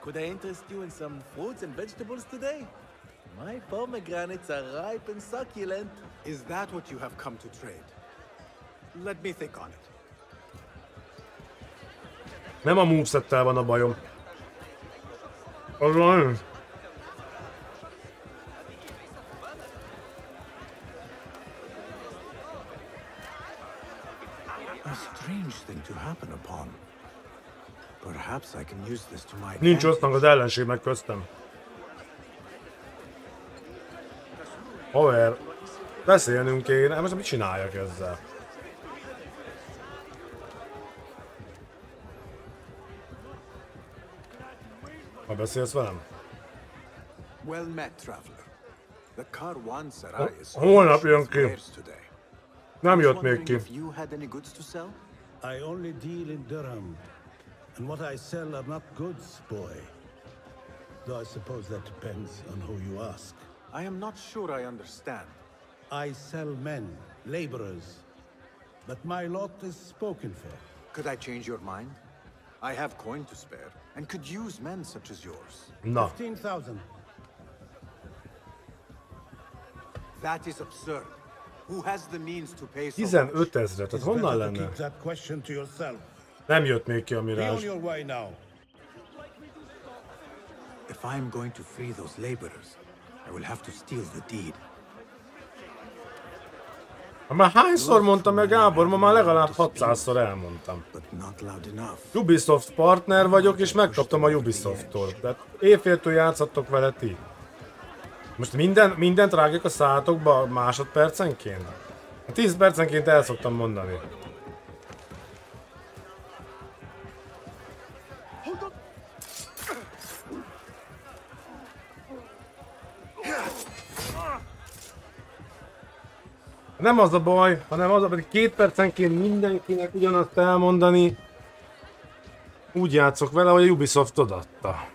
Could I interest you in some fruits and vegetables today? My pomegranates are ripe and succulent. Is that what you have come to trade? Let me think on it. Nem a movesettel van a bajom. Azon. A strange thing to happen upon. Perhaps I can use this to my. Nincs osztang az ellenségnek köztem. Haver, beszélnünk kéne. Most mit csináljak ezzel? Ha beszélsz velem? Well met, traveler. The Karwan Sarai is holnap jön ki. Nem jött még ki. I only deal in dirham, and what I sell are not goods, boy. Though I suppose that depends on who you ask. I am not sure I understand. I sell men, laborers, but my lot is spoken for. Could I change your mind? I have coin to spare, and could use men such as yours. No. 15,000. That is absurd. Who has the means to pay so much? 15,000. Tehát honnan lenne? Nem jött még ki a Mirázs. If I am going to free those laborers, I will have to steal the deed. Már hányszor mondtam meg, Gábor? Ma már legalább 600-szor elmondtam. Ubisoft partner vagyok, és megkaptam a Ubisofttól. Tehát éjféltől játszhattok vele ti. Most mindent rágjuk a szátokba másodpercenként? 10 percenként el szoktam mondani. Nem az a baj, hanem az a baj, hogy 2 percenként mindenkinek ugyanazt elmondani. Úgy játszok vele, hogy a Ubisoft odaadta.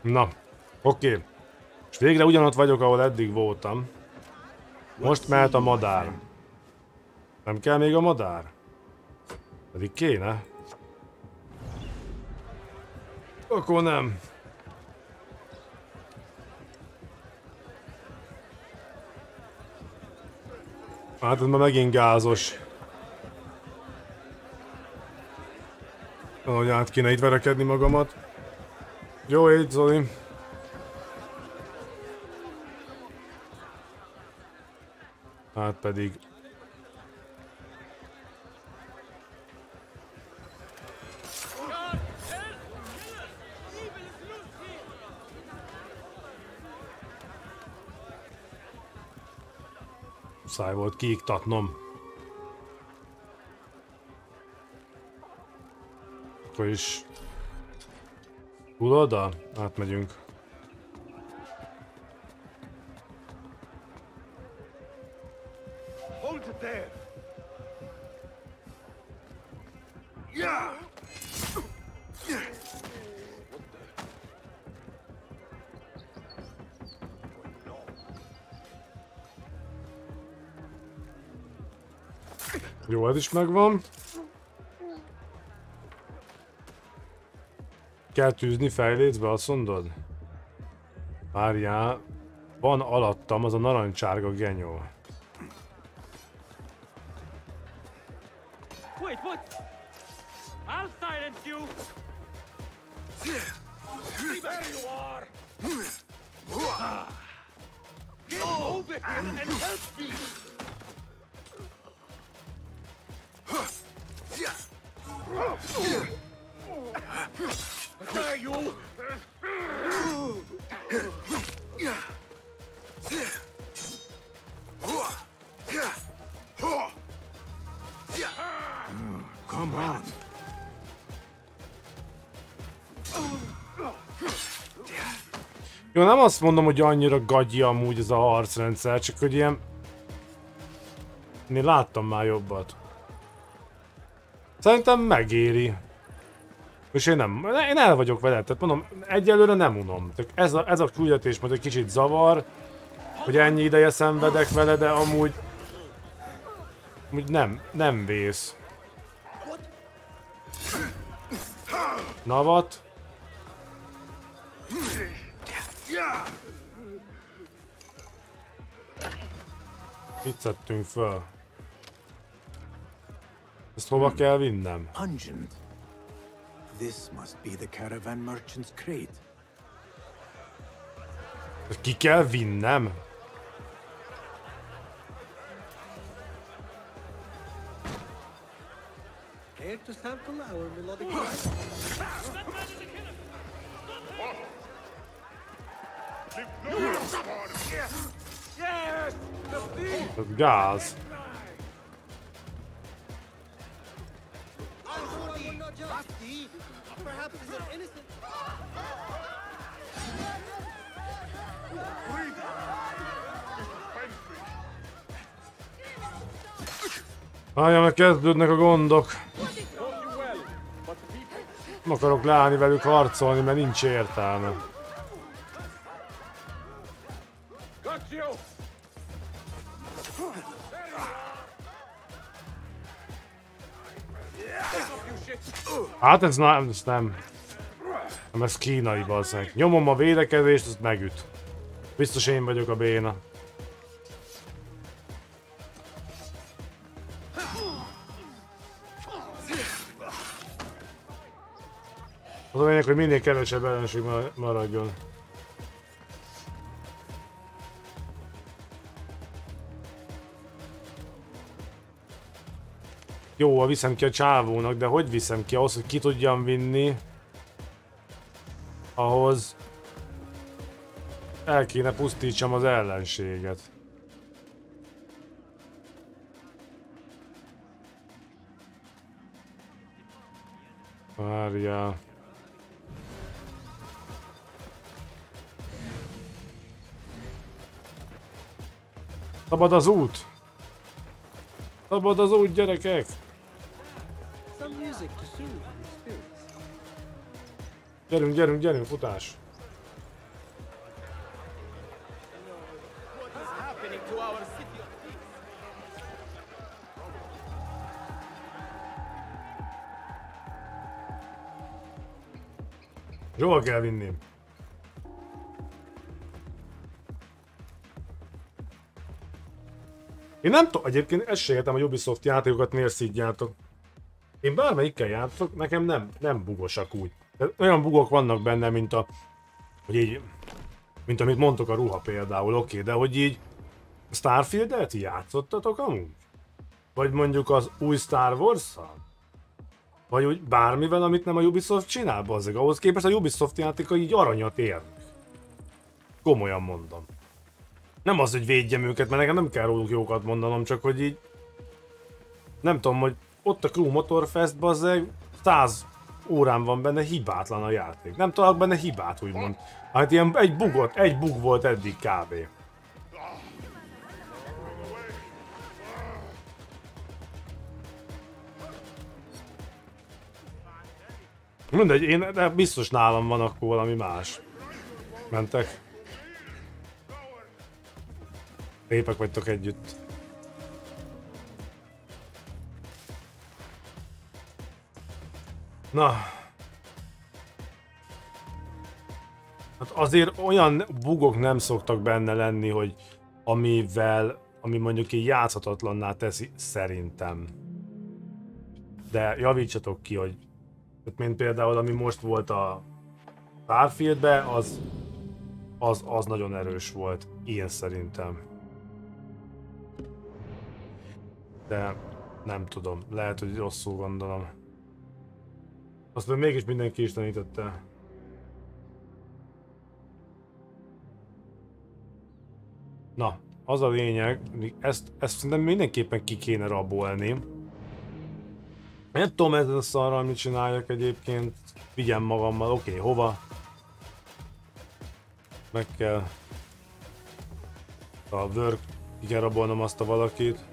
Na, oké. És végre ugyanott vagyok, ahol eddig voltam. Most mehet a madár. Nem kell még a madár? Pedig kéne. Akkor nem. Hát ez már megint gázos. Ahogy át kéne itt verekedni magamat. Jó éjt, Zoli. Hát pedig... Száj volt kiiktatnom. Akkor is... Túloda? Átmegyünk. Jó, ez is megvan. Kell tűzni fejlécbe, azt mondod? Várjál, van alattam az a narancsárga genyó. Jó, nem azt mondom, hogy annyira gagyi amúgy ez a harcrendszer, csak hogy ilyen... Én láttam már jobbat. Szerintem megéri. És én el vagyok vele, tehát mondom, egyelőre nem unom. Ez a küldetés majd egy kicsit zavar, hogy ennyi ideje szenvedek vele, de amúgy... Amúgy nem vész. Navat. Itt szedtünk föl. Ezt hova kell vinnem? Ki kell vinnem? Ez gáz. Állja, meg kezdődnek a gondok. Nem akarok leállni velük harcolni, mert nincs értelme. Hát ez nem, ez kínai balszeg. Nyomom a védekezést, azt megüt. Biztos én vagyok a béna. Az a lényeg, hogy minél kevesebb ellenség maradjon. Jó, ha viszem ki a csávónak, de hogy viszem ki ahhoz, hogy ki tudjam vinni? Ahhoz el kéne pusztítsam az ellenséget. Várjál. Szabad az út! Szabad az út, gyerekek! Gyerünk, gyerünk, gyerünk, futás! Jól kell vinni. Én nem tudom, egyébként ezt sem értem, hogy Ubisoft játékokat miért így játszok. Én bármelyikkel játszok, nekem nem bugosak úgy. De olyan bugok vannak benne, mint a... Hogy így... Mint amit mondtok a ruha például, oké, de hogy így... Starfield-et játszottatok amúgy? Vagy mondjuk az új Star Wars-szal? Vagy úgy bármivel, amit nem a Ubisoft csinál, bazzeg. Ahhoz képest a Ubisoft játéka így aranyat érnek. Komolyan mondom. Nem az, hogy védjem őket, mert nekem nem kell róluk jókat mondanom, csak hogy így... Nem tudom, hogy ott a Crew Motorfest, bazzeg, 100 órán van benne, hibátlan a játék. Nem találok benne hibát, úgymond. Hát ilyen egy bug volt eddig kb. Mindegy, én, de biztos nálam van akkor valami más. Mentek. Lépek vagytok együtt. Na. Hát azért olyan bugok nem szoktak benne lenni, hogy ami mondjuk így játszhatatlanná teszi, szerintem. De javítsatok ki, hogy mint például, ami most volt a Starfieldben, az nagyon erős volt, én szerintem. De nem tudom, lehet, hogy rosszul gondolom. Azt még mégis mindenki is tanítette. Na, az a lényeg, ezt szerintem mindenképpen ki kéne rabolni. Nem tudom ezen a szarral mit csináljak egyébként, vigyem magammal, oké, hova? Meg kell a work, ki kell rabolnom azt a valakit.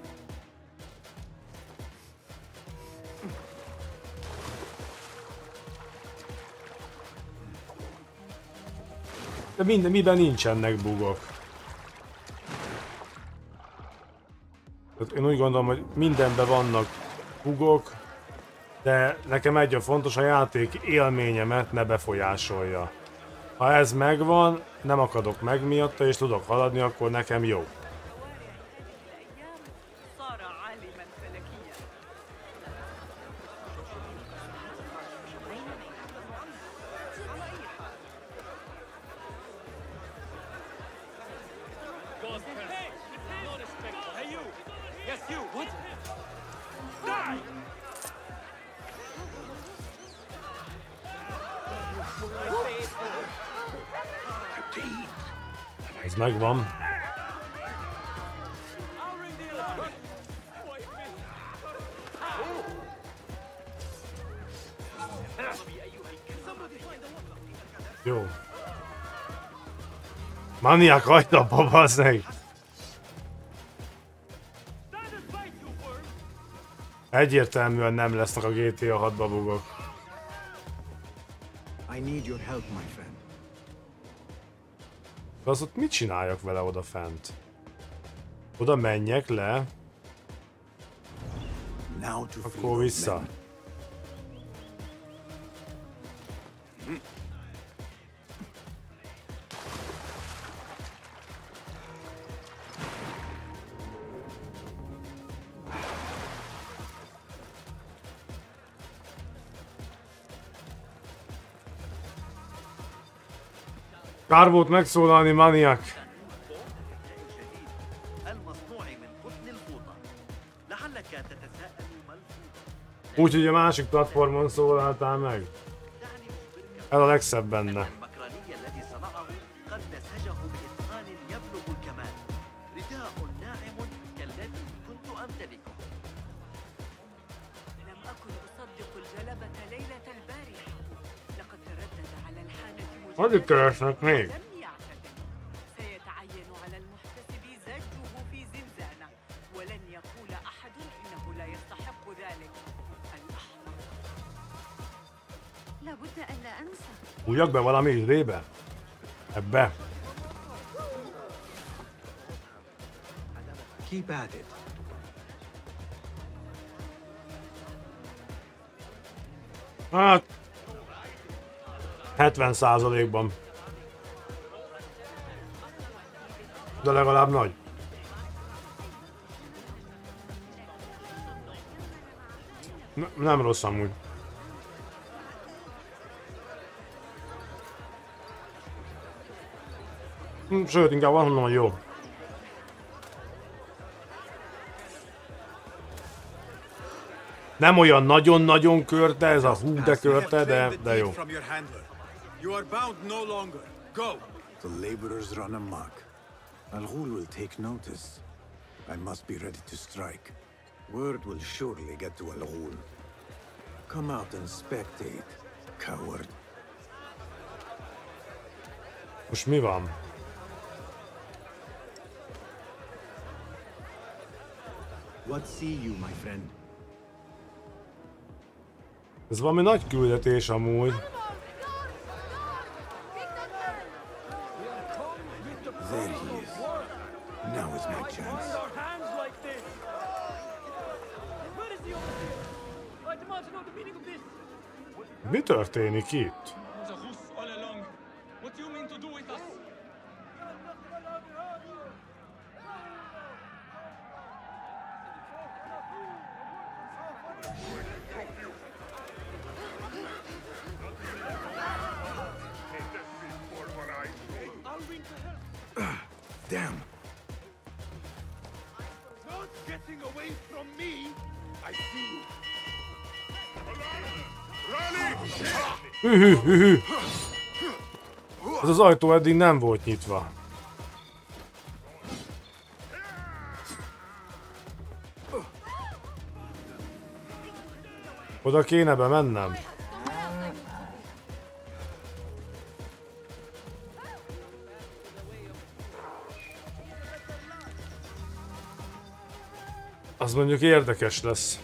De miben nincsenek bugok. Tehát én úgy gondolom, hogy mindenben vannak bugok. De nekem egy a fontos, a játék élményemet ne befolyásolja. Ha ez megvan, nem akadok meg miatta és tudok haladni, akkor nekem jó. Megvan. Jó. Maniak hagyd abba, bazdmeg! Egyértelműen nem lesznek a GTA 6-ba bugok. I need your help, my friend. De az ott mit csináljak vele oda fent? Oda menjek le, akkor vissza. Kár volt megszólalni, maniak! Úgyhogy a másik platformon szólaltál meg. Ez a legszebb benne. Hogy keresnek még? Hújjak be valami idébe? Ebbe? Keep at it. Hát... 70%-ban. De legalább nagy. Nem rossz amúgy. Sőt, inkább azt mondom, hogy jó. Nem olyan nagyon-nagyon körte, ez a hú de körte, de jó. You are bound no longer. Go. The laborers run amok. Al Ghul will take notice. I must be ready to strike. Word will surely get to Al Ghul. Come out and spectate, coward. Most mi van? What see you, my friend? Ez valami nagy küldetés amúgy. There he is. Now is my chance. Mi történik itt? Ez az ajtó eddig nem volt nyitva. Oda kéne bemennem. Az mondjuk érdekes lesz.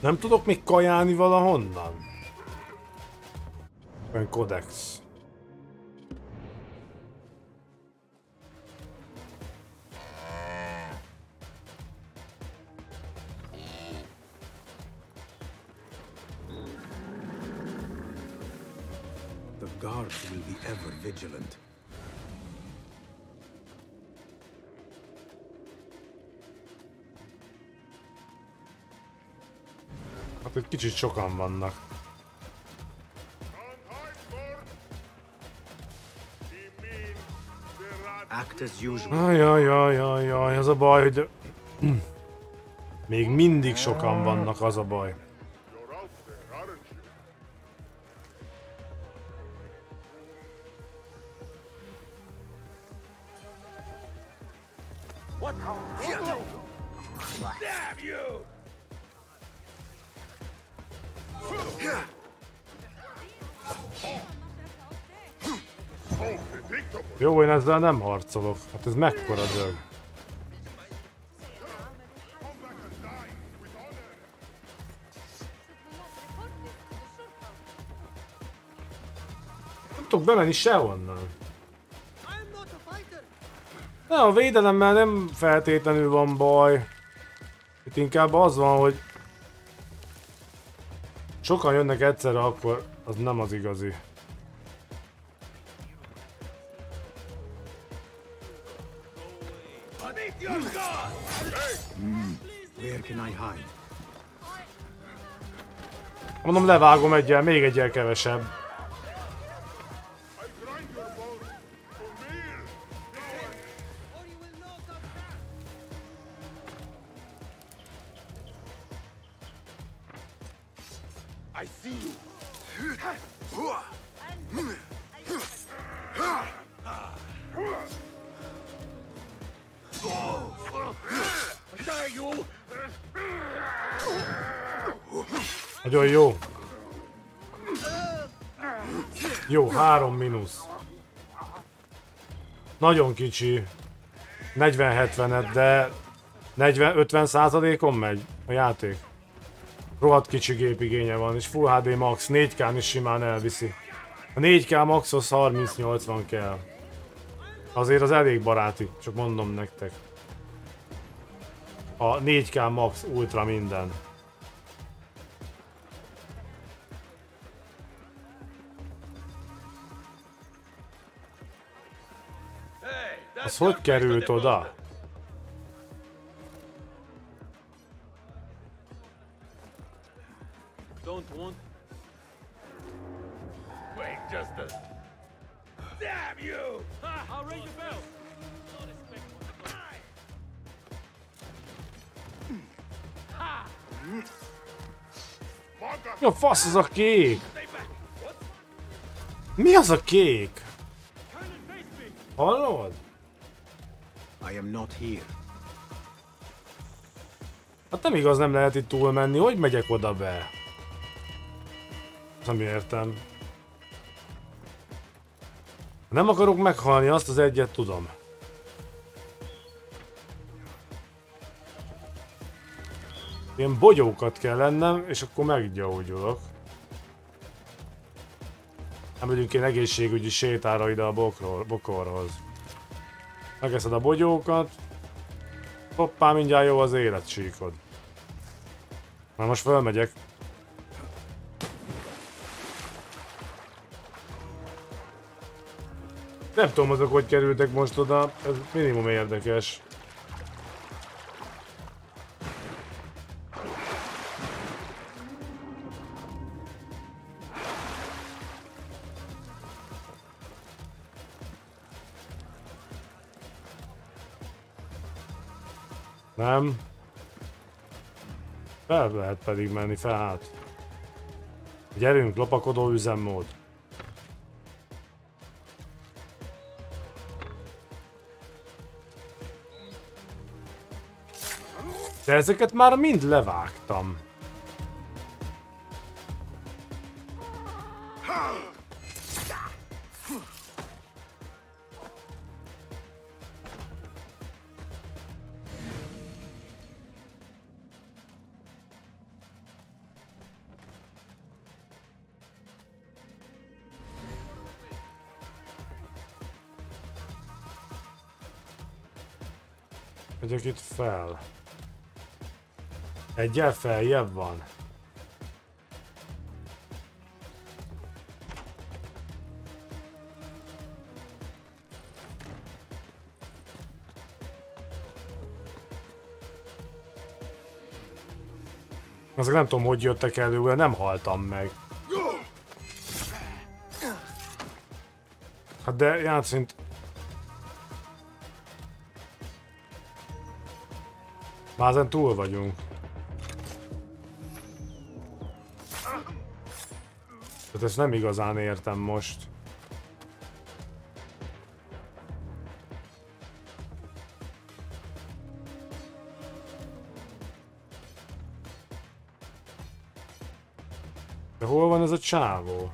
Nem tudok még kajálni valahonnan? Olyan kodex. The guards will be ever vigilant. Hát egy kicsit sokan vannak. Ajajajajajaj, az a baj, hogy... Még mindig sokan vannak, az a baj. Jó, én ezzel nem harcolok. Hát ez mekkora dög. Nem tudok bemenni sehonnan. Na, a védelemmel nem feltétlenül van baj. Itt inkább az van, hogy sokan jönnek egyszerre, akkor az nem az igazi. Mondom, levágom egyel, még egyel kevesebb. I see you. Nagyon jó. Jó, 3 mínusz. Nagyon kicsi. 40-70-et, de 40-50%-on megy a játék. Rohadt kicsi gépigénye van, és Full HD Max, 4K-n is simán elviszi. A 4K Maxhoz 30-80 kell. Azért az elég baráti, csak mondom nektek. A 4K Max Ultra minden. Az hogy került oda? Mi a fasz az a kék? Mi az a kék? Hallod? I am not here. Hát nem igaz, nem lehet itt túlmenni, hogy megyek oda be? Nem értem. Nem akarok meghalni, azt az egyet tudom. Ilyen bogyókat kell lennem, és akkor meggyógyulok. Nem megyünk én egészségügyi sétára ide a bokorhoz. Megeszed a bogyókat. Hoppá, mindjárt jó az életcsíkod. Na most fölmegyek. Nem tudom azok, hogy kerültek most oda, ez minimum érdekes. Nem. Fel lehet pedig menni fel hát. Gyerünk, lopakodó üzemmód. De ezeket már mind levágtam. Megyek itt fel. Egyel feljebb van. Azok nem tudom, hogy jöttek elő, de nem haltam meg. Hát de játszint. Már ezen túl vagyunk. Tehát ezt nem igazán értem most. De hol van ez a csávó?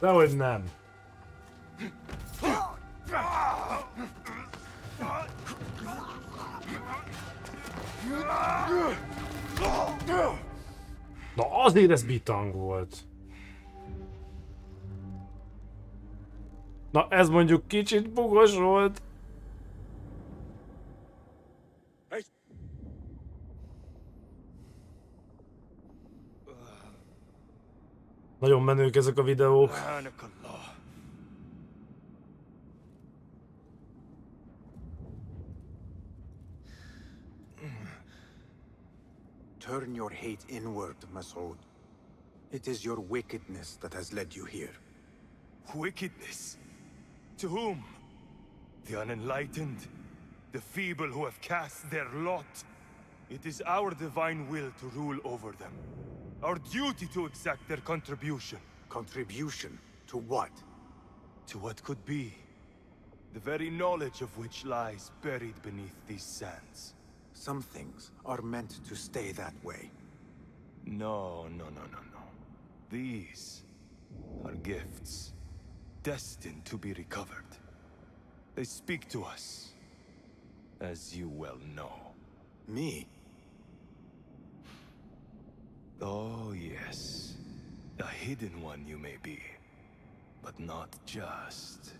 Dehogy nem. Na azért ez bitang volt. Na ez mondjuk kicsit bugos volt. Nagyon menők ezek a videók. Turn your hate inward, Mas'ud. It is your wickedness that has led you here. Wickedness? To whom? The unenlightened, the feeble who have cast their lot. It is our divine will to rule over them. Our duty to exact their contribution. Contribution? To what? To what could be. The very knowledge of which lies buried beneath these sands. Some things are meant to stay that way. No. These are gifts, destined to be recovered. They speak to us, as you well know. Me? Oh, yes. A hidden one you may be, but not just.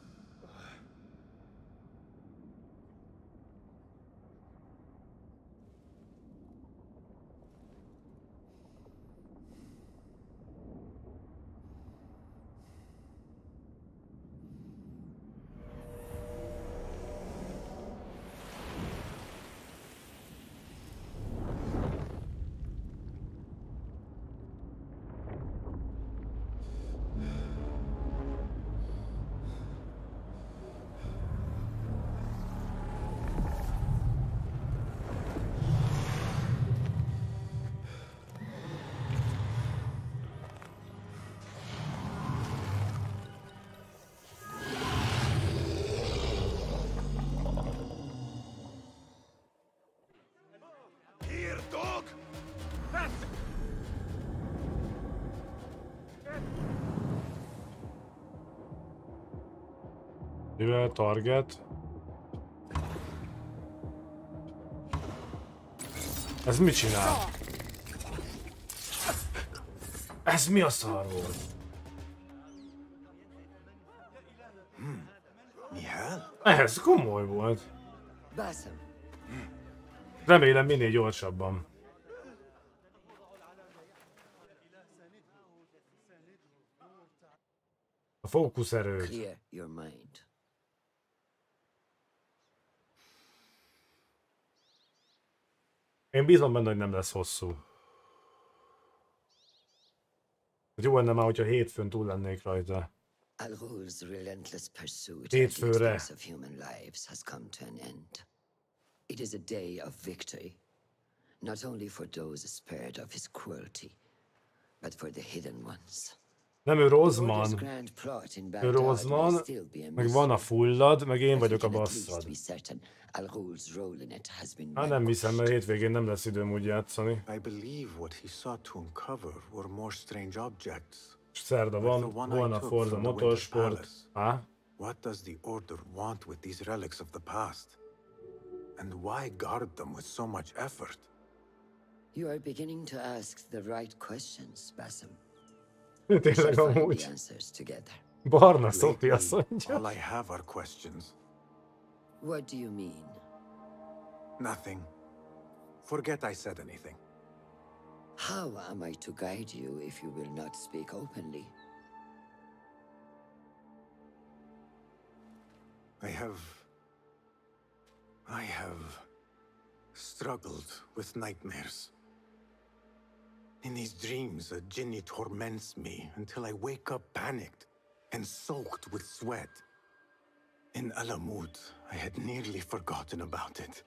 Mivel target? Ez mit csinál? Ez mi a szar volt? Nihal? Ez komoly volt. Basim. Remélem minél gyorsabban. A fókuszerőd. Én bízom benne, hogy nem lesz hosszú. Jó lenne már, hogyha hétfőn túl lennék rajta. Al Ghul's relentless pursuit of the loss of human lives has come to an end. It is a day of victory, not only for those spared of his cruelty, but for the hidden ones. Nem ő Rozman. Ő Rozman, meg van a fullad, meg én vagyok a basszad. Hát nem hiszem, mert hétvégén nem lesz időm úgy játszani. És szerda van, holnap Forza Motorsport. Há? You are beginning to ask the right questions, Basim. Tényleg amúgy. Barna Szofi azt mondja. All I have are questions. What do you mean? Nothing. Forget I said anything. How am I to guide you if you will not speak openly? I have struggled with nightmares. In these dreams, a jinni torments me until I wake up panicked and soaked with sweat. In Alamut, I had nearly forgotten about it.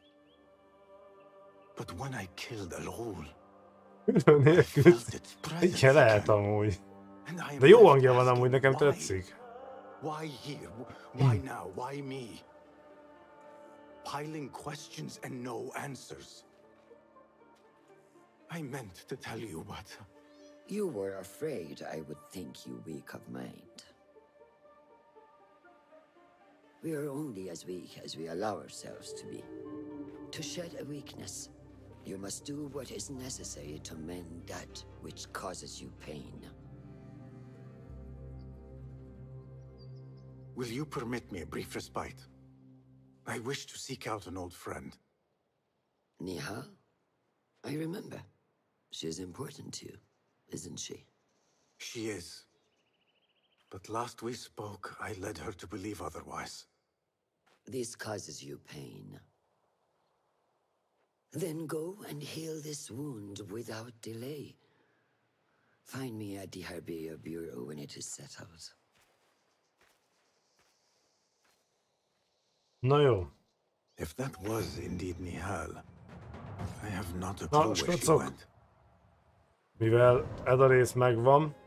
But when I killed Al Ghul, I felt its presence again. De jó hangja van amúgy, nekem tetszik. Why here? Why now? Why me? Piling questions and no answers. I meant to tell you what. You were afraid I would think you weak of mind. We are only as weak as we allow ourselves to be. To shed a weakness, you must do what is necessary to mend that which causes you pain. Will you permit me a brief respite? I wish to seek out an old friend. Nihal? I remember. She is important to you, isn't she? She is. But last we spoke, I led her to believe otherwise. This causes you pain. Then go and heal this wound without delay. Find me at the Harbier Bureau when it is settled. Na jó. If that was indeed Nihal, I have not a clue where she went. Mivel ez a rész megvan,